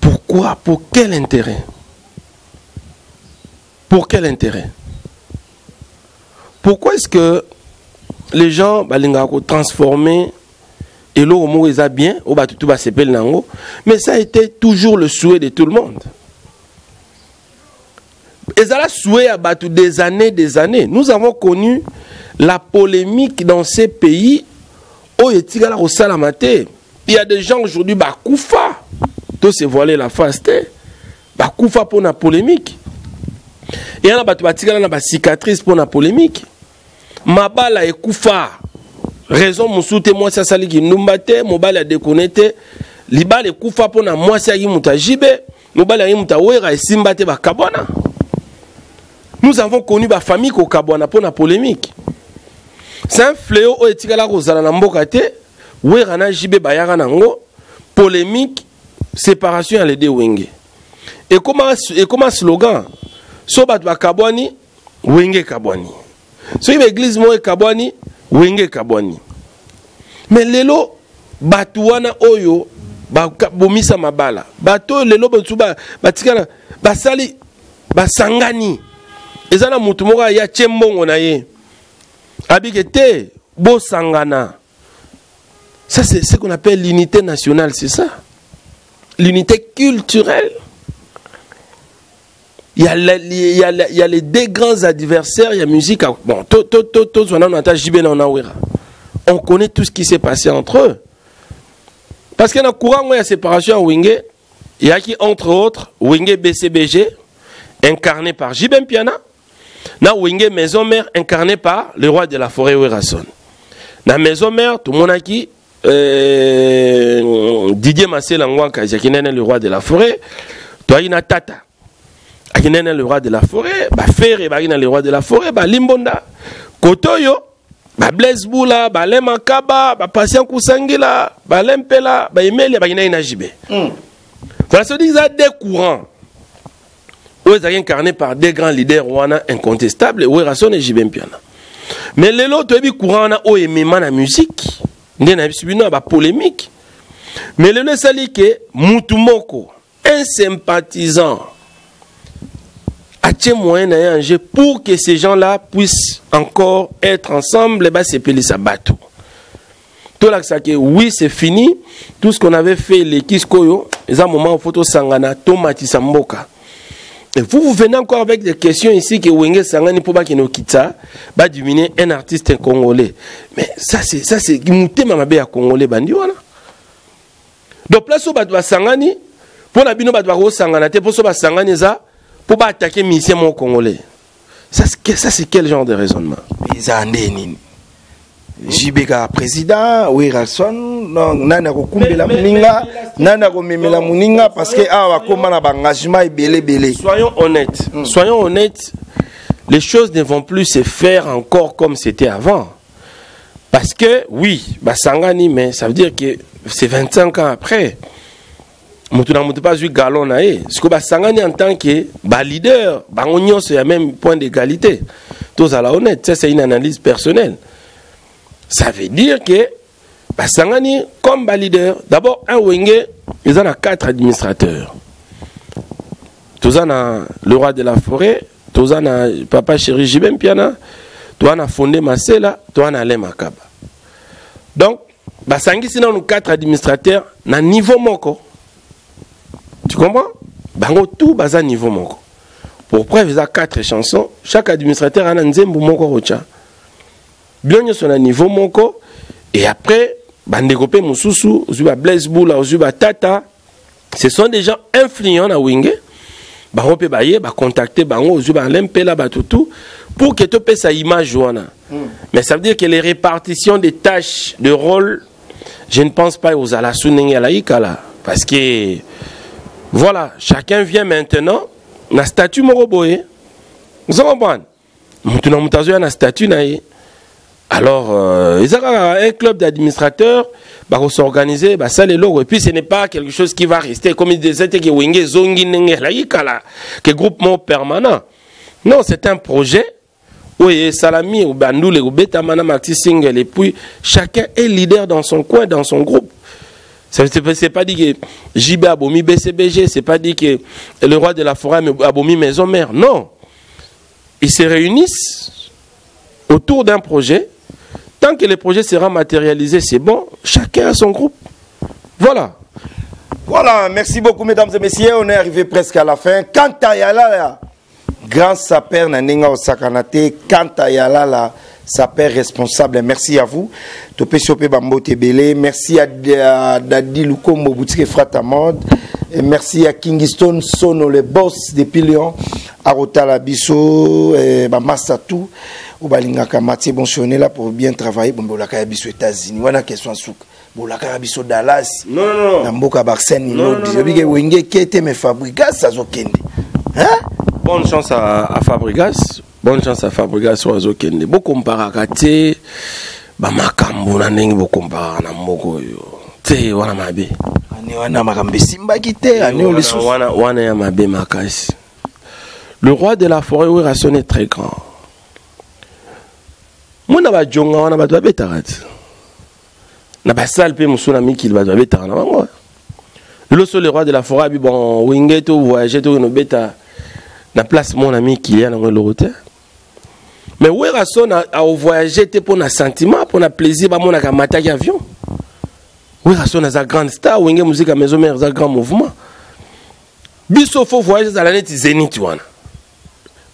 Pourquoi? Pour quel intérêt? Pour quel intérêt? Pourquoi est-ce que les gens ont transformé et l'eau au mot ils a bien, au Batoutou, Bassepel, Nango, mais ça a été toujours le souhait de tout le monde. Et ça a souhaité abattu des années, des années. Nous avons connu la polémique dans ces pays où il y a des gens aujourd'hui qui bakoufa, tous se voiler la face, bakoufa pour la polémique. Et il y a des cicatrices pour la polémique. Mabala et koufa, raison mon soutien moi ça sali qui nous battait, mon bal a déconnecté, libal et koufa pour la moi ça qui mouta jibe, mon bal a mouta ouera et simbate bakabona. Nous avons connu la famille qui a pour la polémique. C'est un fléau qui a polémique, séparation à l'aide Wenge. Et comme un slogan, Sobat Kabwani, Wenge Kabwani. Si l'église est Kabwani, Wenge Kabwani. Mais lelo Batouana Oyo, Bomisa Mabala, Bato Lelo Batuba, Batikana, Basali, Basangani. Et ça, il y a Tchembon, on a eu. Abigete, Bo Sangana. Ça, c'est ce qu'on appelle l'unité nationale, c'est ça. L'unité culturelle. Il y a les deux grands adversaires, il y a musique. Bon, on connaît tout ce qui s'est passé entre eux. Parce qu'il y a un courant, il y a séparation à Wenge. Il y a qui, entre autres, Wenge B C B G, incarné par J B Mpiana. Na Wenge Maison-Mère incarnée par le roi de la forêt Werrason. Na Maison-Mère, tout le monde a qui euh, Didier Massé Langouanka, le roi de la forêt. Toi, il y a Tata. Il y a le roi de la forêt. Bah, Ferré, bah, il y a le roi de la forêt. Bah, Limbonda. Kotoyo. Bah, Blaise Bula. Bah, Alain Makaba. Bah, Patient Kousangila. Bah, Lempela. Bah, Emelia. Bah, il y a une Ajibé. Voilà, ça dit ça des courants. Ils sont incarnés par des grands leaders incontestables, Werrason et J B Mpiana. Mais les autres, ils ont courant dans la musique, ils ont subi une polémique. Mais les autres, ils ont dit Moutoumoko, un sympathisant, a tient moyen d'un jeu pour que ces gens-là puissent encore être ensemble, et bien c'est pelé sa bateau. Tout là, oui, c'est fini. Tout ce qu'on avait fait, les Kiskoyo, les moments où photo sangana tomati samboka. Et vous, vous venez encore avec des questions ici que Wenge Sangani Poba Kinokita va diminuer un artiste congolais. Mais ça, c'est ça, c'est Mouté Mamabé à Congolais Bandi. Donc, place où Badwa Sangani, pour la Bino Badwa Sanganate, pour Soba Sanganiza, pour attaquer Missia mon Congolais. Ça, c'est quel genre de raisonnement? Ils ont des Jibeka président, Werrason, nana kokumbe la muninga, nana komeme la muninga parce que awa koma na engagement et belé belé. Soyons honnêtes, mm. soyons honnêtes, les choses ne vont plus se faire encore comme c'était avant. Parce que oui, basangani, mais ça veut dire que c'est vingt-cinq ans après. Moutouna moutou pas eu galon naé. Parce que basangani en tant que bah, leader, bah, on y a même point d'égalité. Tous à la honnête, ça c'est une analyse personnelle. Ça veut dire que Sangani, comme ba leader, d'abord un Wenge, ils en ont quatre administrateurs. Tous en a le roi de la forêt, tous en a Papa Chéri J B Mpiana, tous en a fondé Masela, tous en a Alain Makaba. Donc, Sangani, sinon nous quatre administrateurs, na niveau moko. Tu comprends? Bango tout baza niveau moko. Pour preuve, ils ont quatre chansons. Chaque administrateur a un nzembo moko rocha. Bien nous sommes à niveau moko et après bandekopé mususu ozuba Blaise Bula ozuba Tata, ce sont des gens influents à Wenge ba rope baye ba contacter bango ozuba lempela ba tutu pour que tu pèse sa image wana. Mm. Mais ça veut dire que les répartitions des tâches de rôle, je ne pense pas aux alasunenge alaikala parce que voilà, chacun vient maintenant na statut moroboé. Vous comprenez? Maintenant mutazo na statut naé. Alors, euh, ils ont un club d'administrateurs, bah, on s'organiser, bah, ça les lourds. Et puis, ce n'est pas quelque chose qui va rester, comme ils disaient, que Wenge Zongi Nenge Laïkala, que groupement permanent. Non, c'est un projet où il y a Salami, ou Bandoule, ou Betamana, Maxi Single, et puis chacun est leader dans son coin, dans son groupe. C'est pas dit que J B Abomi B C B G, c'est pas dit que le roi de la forêt Abomi Maison-Mère. Non. Ils se réunissent autour d'un projet. Tant que le projet sera matérialisé, c'est bon. Chacun a son groupe. Voilà. Voilà. Merci beaucoup, mesdames et messieurs. On est arrivé presque à la fin. Quant à Yalala, grand sapeur Naninga Osakanate, quant à Yalala, sapeur responsable. Merci à vous. Topé Chopé Bambo Tebele. Merci à Dadi Lukombo Boutique Fratamod. Et merci à Kingston, Sono, le boss depuis Lyon, à Rotala Bisso, à Massatou. Ou balingaka Mathieu Boncher là pour bien travailler bon bolaka biso États-Unis wana question souk bolaka biso Dallas non non na mboka Barcelone non je dis que Wenge kete me Fabregas ça zokende hein bonne chance à, à Fabregas bonne chance à Fabregas wa zokende bo comparaka te ba makambo na ndenge bo compara na mboko yo te wana mabe ani wana makambe simba kite ani olisu wana wana ya mabe makasi le roi de la forêt Werrason est très grand. Moi, je suis Djonga, on a pas de tarat. Na ba salpe musulami qui va doit tarat. Le seul roi de la forêt bon Wenge to voyager to no beta na place mon ami qui est dans le hôtel. Mais Werrason a voyager te pour un sentiment, pour un plaisir, ba mon a mata avion. Werrason a sa grande star, Wenge Musica Maison-Mère, sa grand mouvement. Biso faut voyager dans la net Zénith wana.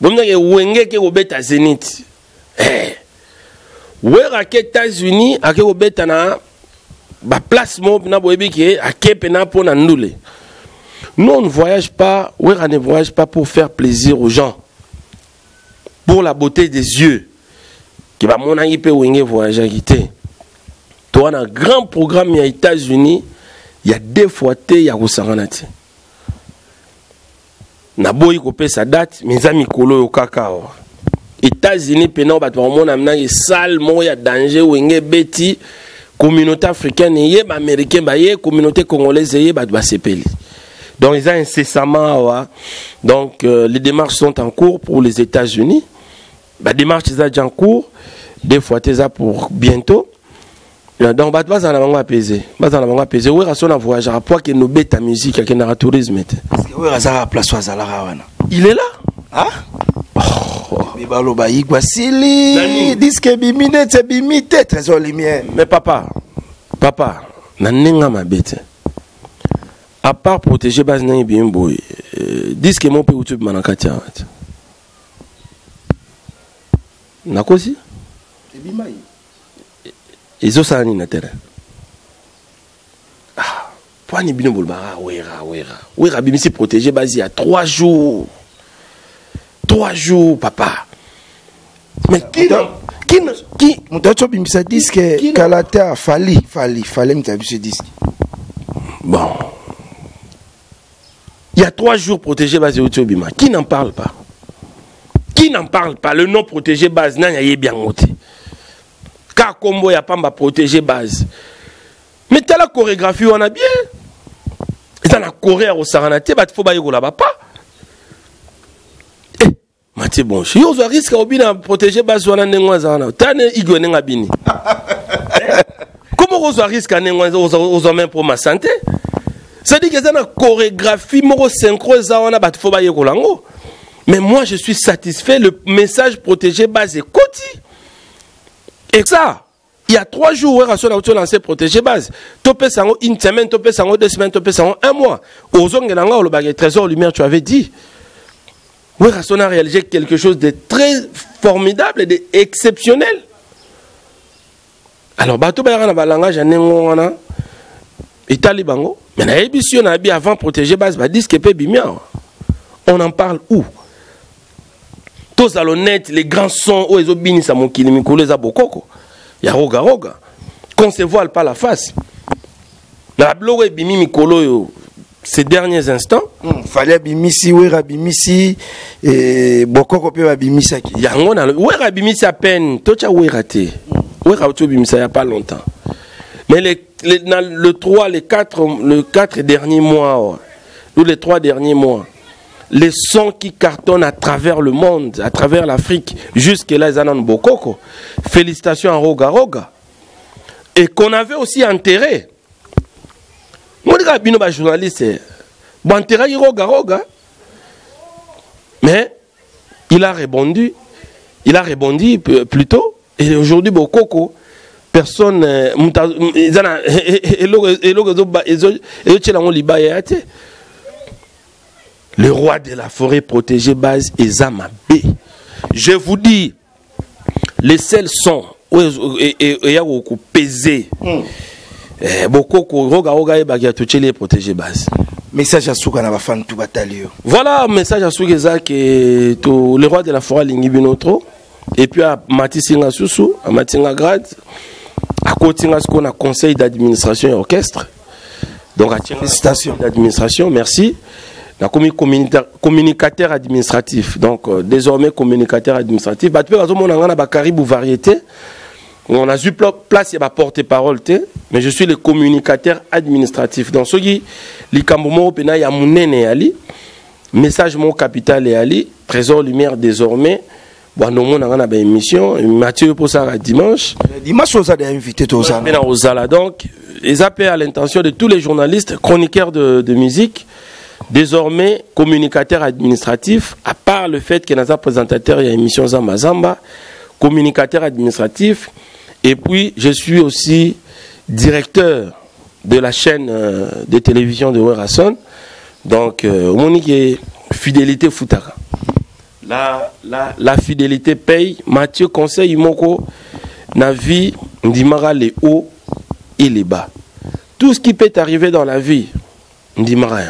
Bon na ke Wenge ke obeta Zénith. Eh Wera aux États-Unis, à Kébétana, la place mobile à Kébétana pour nous. Nous, on ne voyage pas, Wera ne voyage pas pour faire plaisir aux gens, pour la beauté des yeux. Qui va mon ami Wenge voyager quitter. Toi, on a un grand programme aux États-Unis, il y a deux fois il y a Roussaranati. Naboy copé sa date, mes amis Kolo au cacao. États-Unis pénal bat mon amna y sale moya danger Wenge beti communauté africaine et yé américain ba yé communauté congolaise yé bat basepeli. Donc ils ont incessamment ouais. Donc euh, les démarches sont en cours pour les États-Unis. Bah démarche ils déjà en cours des fois ça pour bientôt. Donc bat bas en avant apaiser. Bas en avant apaiser ouais rason à voyage à poids que nous bête musique que na tourisme. Parce que ouais raza place wazalara wana. Il est là. Hein? Mais papa, papa, je ne sais pas. à part protéger Bazna et bien boy, disent que mon père YouTube manakati arrête. Nakosi? Et bimai. Ils ont ça en intérêt. Ah, pour un ibino bolbara, ouera, ouera, ouera, bimisi protéger Bazi à trois jours, trois jours, papa. Mais qui donc? Qui ne qui d'autres me disent que Kalata Fally Fally Fally me t'abuse disque. Bon. Il y a trois jours protégé base Otobima. Qui n'en parle pas? Qui n'en parle pas? Le non protégé base n'a yé bien monté. Car combo y a pas ma protégé base. Mais t'as la chorégraphie on a bien. Et t'as la Corée au Saranate, bah faut bailler là bas pas. Mathieu Boncher, il y a un risque de protéger les gens. Comment il y a un risque de protéger pour ma santé? C'est-à-dire qu'il y a une chorégraphie, une synchro. Mais moi, je suis satisfait. Le message protéger base est côté. Et ça, il y a trois jours où il y a un lancé protéger base. Topé ça une semaine, topé ça deux semaines, topé ça un mois. Aux gens qui ont le Trésor Lumière, tu avais dit. Werrason a réalisé quelque chose de très formidable et d'exceptionnel. Alors, bateau bayan a langage à Nengonana, Italie Bango, mais la émission a bien avant protéger base, bah disque et bimia. On en parle où? Tous à l'honnête, les grands sons, où ils ont bini sa monkini, mikolé za bokoko. Ya roga roga. Qu'on se voile pas la face. La blogue bimi mikolo yo. Ces derniers instants, il fallait bimisi, oui, rabimisi, et beaucoup copier rabimisa qui. Yangon a le, oui, rabimisa à peine, tout ça oui raté, oui raté bimisa il n'y a pas longtemps. Mais les, les, le trois, les quatre, le quatre derniers mois, ou les trois derniers mois, les sons qui cartonnent à travers le monde, à travers l'Afrique, jusque là ils en ont beaucoup. Félicitations à Roga Roga, et qu'on avait aussi enterré. Moi, je suis un journaliste. Bon, il roga roga. Mais il a répondu. Il a répondu plus tôt. Et aujourd'hui, beaucoup personne ne. Le roi de la forêt protégée base Ezama B. Je vous dis, les seuls sont et beaucoup pesés. Message à Souga na fan tout batalio. Voilà, message à Souga que le roi de la forêt l'ingibinotro et puis à Matisinga Soussou, à Matinga Grad, à Kotinga ce qu'on a conseil d'administration et orchestre. Donc à félicitations d'administration, merci. La communicateur administratif. Donc euh, désormais communicateur administratif. Bah tu peux raison mon angana ba caribou variété. On a eu place et ma porte-parole, mais je suis le communicateur administratif. Donc, ce qui est message mon capital et Ali, Trésor Lumière désormais. Bon, nous on a une émission. Mathieu pour ça dimanche. Dimanche, vous allez inviter tous. Donc, les appels à l'intention de tous les journalistes, chroniqueurs de, de musique, désormais communicateurs administratifs, à part le fait que Naza présentateur il y a émission Zamba Zamba, communicateur administratif. Et puis, je suis aussi directeur de la chaîne euh, de télévision de Werrason. Donc, mon euh, fidélité Futaka. La, la, la fidélité paye. Mathieu conseille Moko, na vie, Ndimara les hauts et les bas. Tout ce qui peut arriver dans la vie, Ndimara.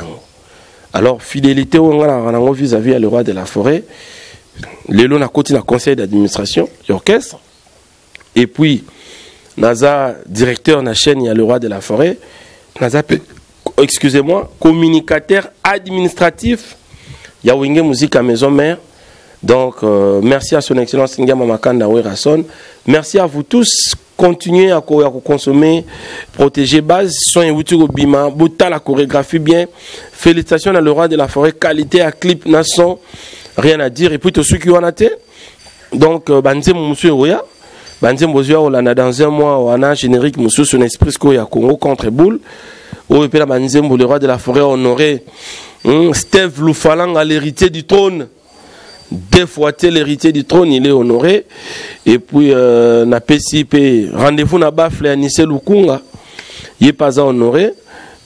Alors, fidélité vis-à-vis le roi de la forêt. Lélo na koti na conseil d'administration, l'orchestre. Et puis, Naza, directeur de la chaîne, il y a le roi de la forêt. Naza, excusez-moi, communicateur administratif, il y a Wenge Musica Maison-Mère. Donc, euh, merci à son excellence Ngiama Makanda Werrason. Merci à vous tous. Continuez à consommer, protéger base, soin outil au bima, bouta la chorégraphie bien. Félicitations à le roi de la forêt, qualité à clip, nation, rien à dire. Et puis, tous ceux qui ont été, donc, banzé mon monsieur Oya. Dans un mois, on a un générique, monsieur, son esprit, il y a Congo contre boule. Au Père Banzembo, le roi de la forêt, honoré Steve Loufalang à l'héritier du trône. Deux fois, l'héritier du trône, il est honoré. Et puis, na P C P, rendez-vous na Bafle, à Nissé Lukunga, il n'est pas honoré.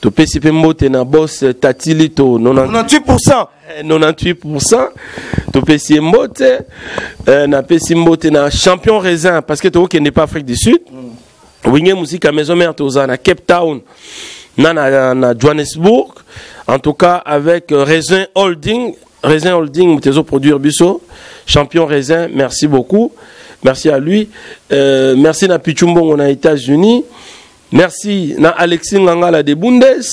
To P C P Mote na boss Tatilito quatre-vingt-dix-huit pour cent. quatre-vingt-dix-huit pour cent. To P C P Mote na P C P Mote na champion raisin parce que to qui n'est pas Afrique du Sud. Wenge Musica Maison-Mère to za na Cape Town. Na na Johannesburg. En tout cas avec Raisin Holding, Raisin Holding Tezo produire Busso, champion raisin, merci beaucoup. Merci à lui. Euh, merci na Pichumbongo na États-Unis. Merci na Alexis Ngangala de Bundes.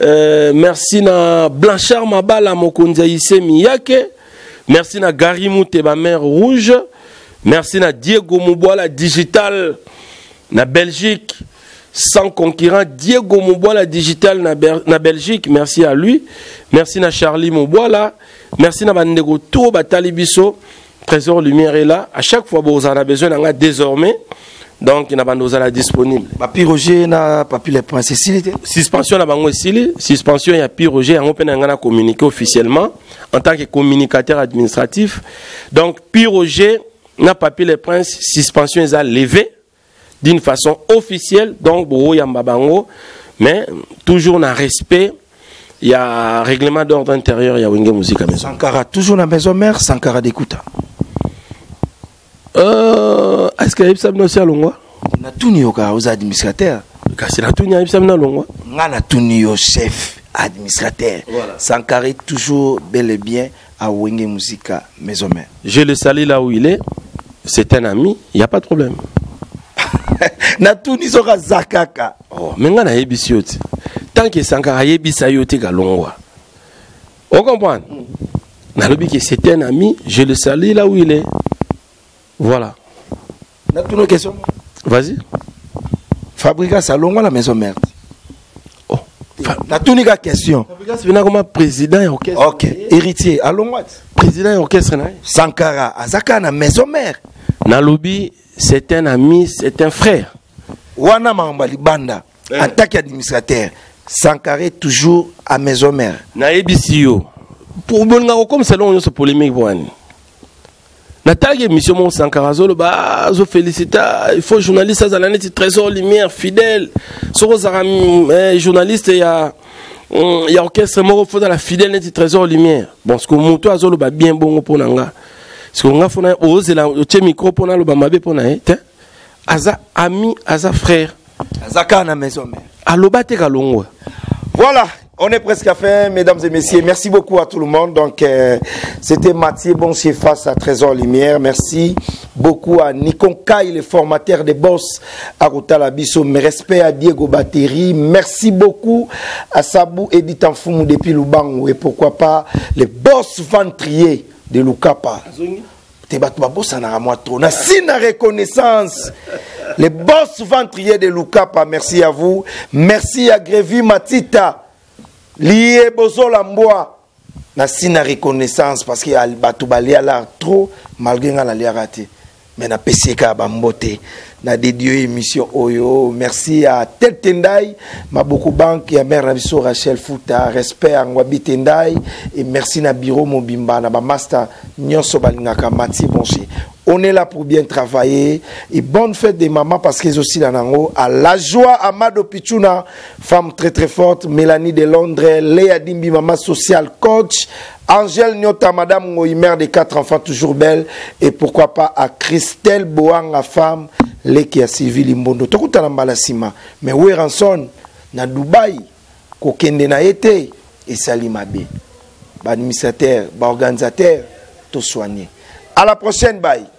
Euh, merci na Blanchard Mabala Mokonza Issé Miyake. Merci na Gary Mouteba Mer Rouge. Merci na Diego Mouboala Digital na Belgique. Sans concurrent, Diego Mouboala Digital na, Ber na Belgique. Merci à lui. Merci na Charlie Mouboala. Merci na Bandego Tour Batalibiso. Trésor Lumière est là. À chaque fois que vous en avez besoin, on a désormais. Donc, il y a pas de disponible. Papi Roger, n'a pas pu les points. Suspension, il y a pas de suspension. Il y a Papi Roger, on a communiqué officiellement en tant que communicateur administratif. Donc, Papi Roger, n'a pas pu les points. Suspension, ils ont levé d'une façon officielle. Donc, il y a Mbabango. Mais toujours dans respect. Il y a règlement d'ordre intérieur. Il y a Wenge Musica Maison. Sankara, toujours la maison mère, Sankara d'écouta. Euh, est-ce qu'il y a des administrateurs longwa? Natunio car aux administrateurs. Car c'est Natunio a des administrateurs longwa. Natunio chef administrateur. Sankara est toujours bel et bien à Wenge Musica Maison-Mère. Je le salue là où il est. C'est un ami. Il n'y a pas de problème. Natunio sera Zakaka. Oh, mais on a ébissé. Tant que Sankara ébissé yoté galongwa. On comprend? Nalobi que c'est un ami. Je le salue là où il est. Voilà. Une question. Vas-y. Fabrica Salon à la maison mère. Oh. Une question. Fabrica c'est comme président et orchestre. Ok. Héritier. Allons what? Président et orchestre. Sankara. Azaka na maison mère. Nalobi c'est un ami, c'est un frère. Wana Mambali Banda. En tant qu'administrateur. Sankara est toujours à maison mère. Na ebisio. Pour bongo comme selon une polémique pour Annie. Nathalie, monsieur Mon Sankarazo, le bas, je félicite. Il faut journaliste à la nette, Trésor Lumière, fidèle. Sorozara, journaliste, il y a orchestre mort, il faut la fidèle nette, Trésor Lumière. Bon, ce que mon toit, le bas, bien bon pour Nanga. Ce qu'on a fait, on a osé micro pour le bas, ma bé pour Naït. Aza ami, Aza frère. Aza kana maison mère. Alobate galongo. Voilà. On est presque à fin, mesdames et messieurs. Merci beaucoup à tout le monde. Donc, euh, c'était Mathieu Boncher face à Trésor Lumière. Merci beaucoup à Nikon Kai, le formateur des boss à Rotalabiso. Mes respects à Diego Battery. Merci beaucoup à Sabou Edith Anfoumou depuis Lubango. Et pourquoi pas les boss ventriers de Lukapa. T'es battu ma boss en aramoito. On a si la reconnaissance. Les boss ventriers de Lukapa. Merci à vous. Merci à Grévy Matita. Lié Bozola Mboa, na sina reconnaissance parce que Albatoubalé a l'air trop, malgré qu'on a l'air raté. Mais na P C K Bambote, na dédié émission Oyo. Merci à Tel Tendai, Maboko Bank, ya mère Rabiso Rachel Fouta, respect à Ngwabi Tendai, et merci na Biro Mobimba, na Bamasta, Nyonso Balingaka, Mathieu Boncher. On est là pour bien travailler. Et bonne fête des mamans parce qu'ils sont aussi là. À la joie, Amado Pichuna, femme très très forte, Mélanie de Londres, Léa Dimbi, maman sociale, coach, Angèle Nyota, madame Ngoï, mère des quatre enfants, toujours belle. Et pourquoi pas à Christelle Boang, la femme, qui a suivi Limbondo. Tout le monde est mais Werrason, na Dubaï, Kokende na été, et Salimabe. Administrateur, organisateur, tout soigné. À la prochaine, bye.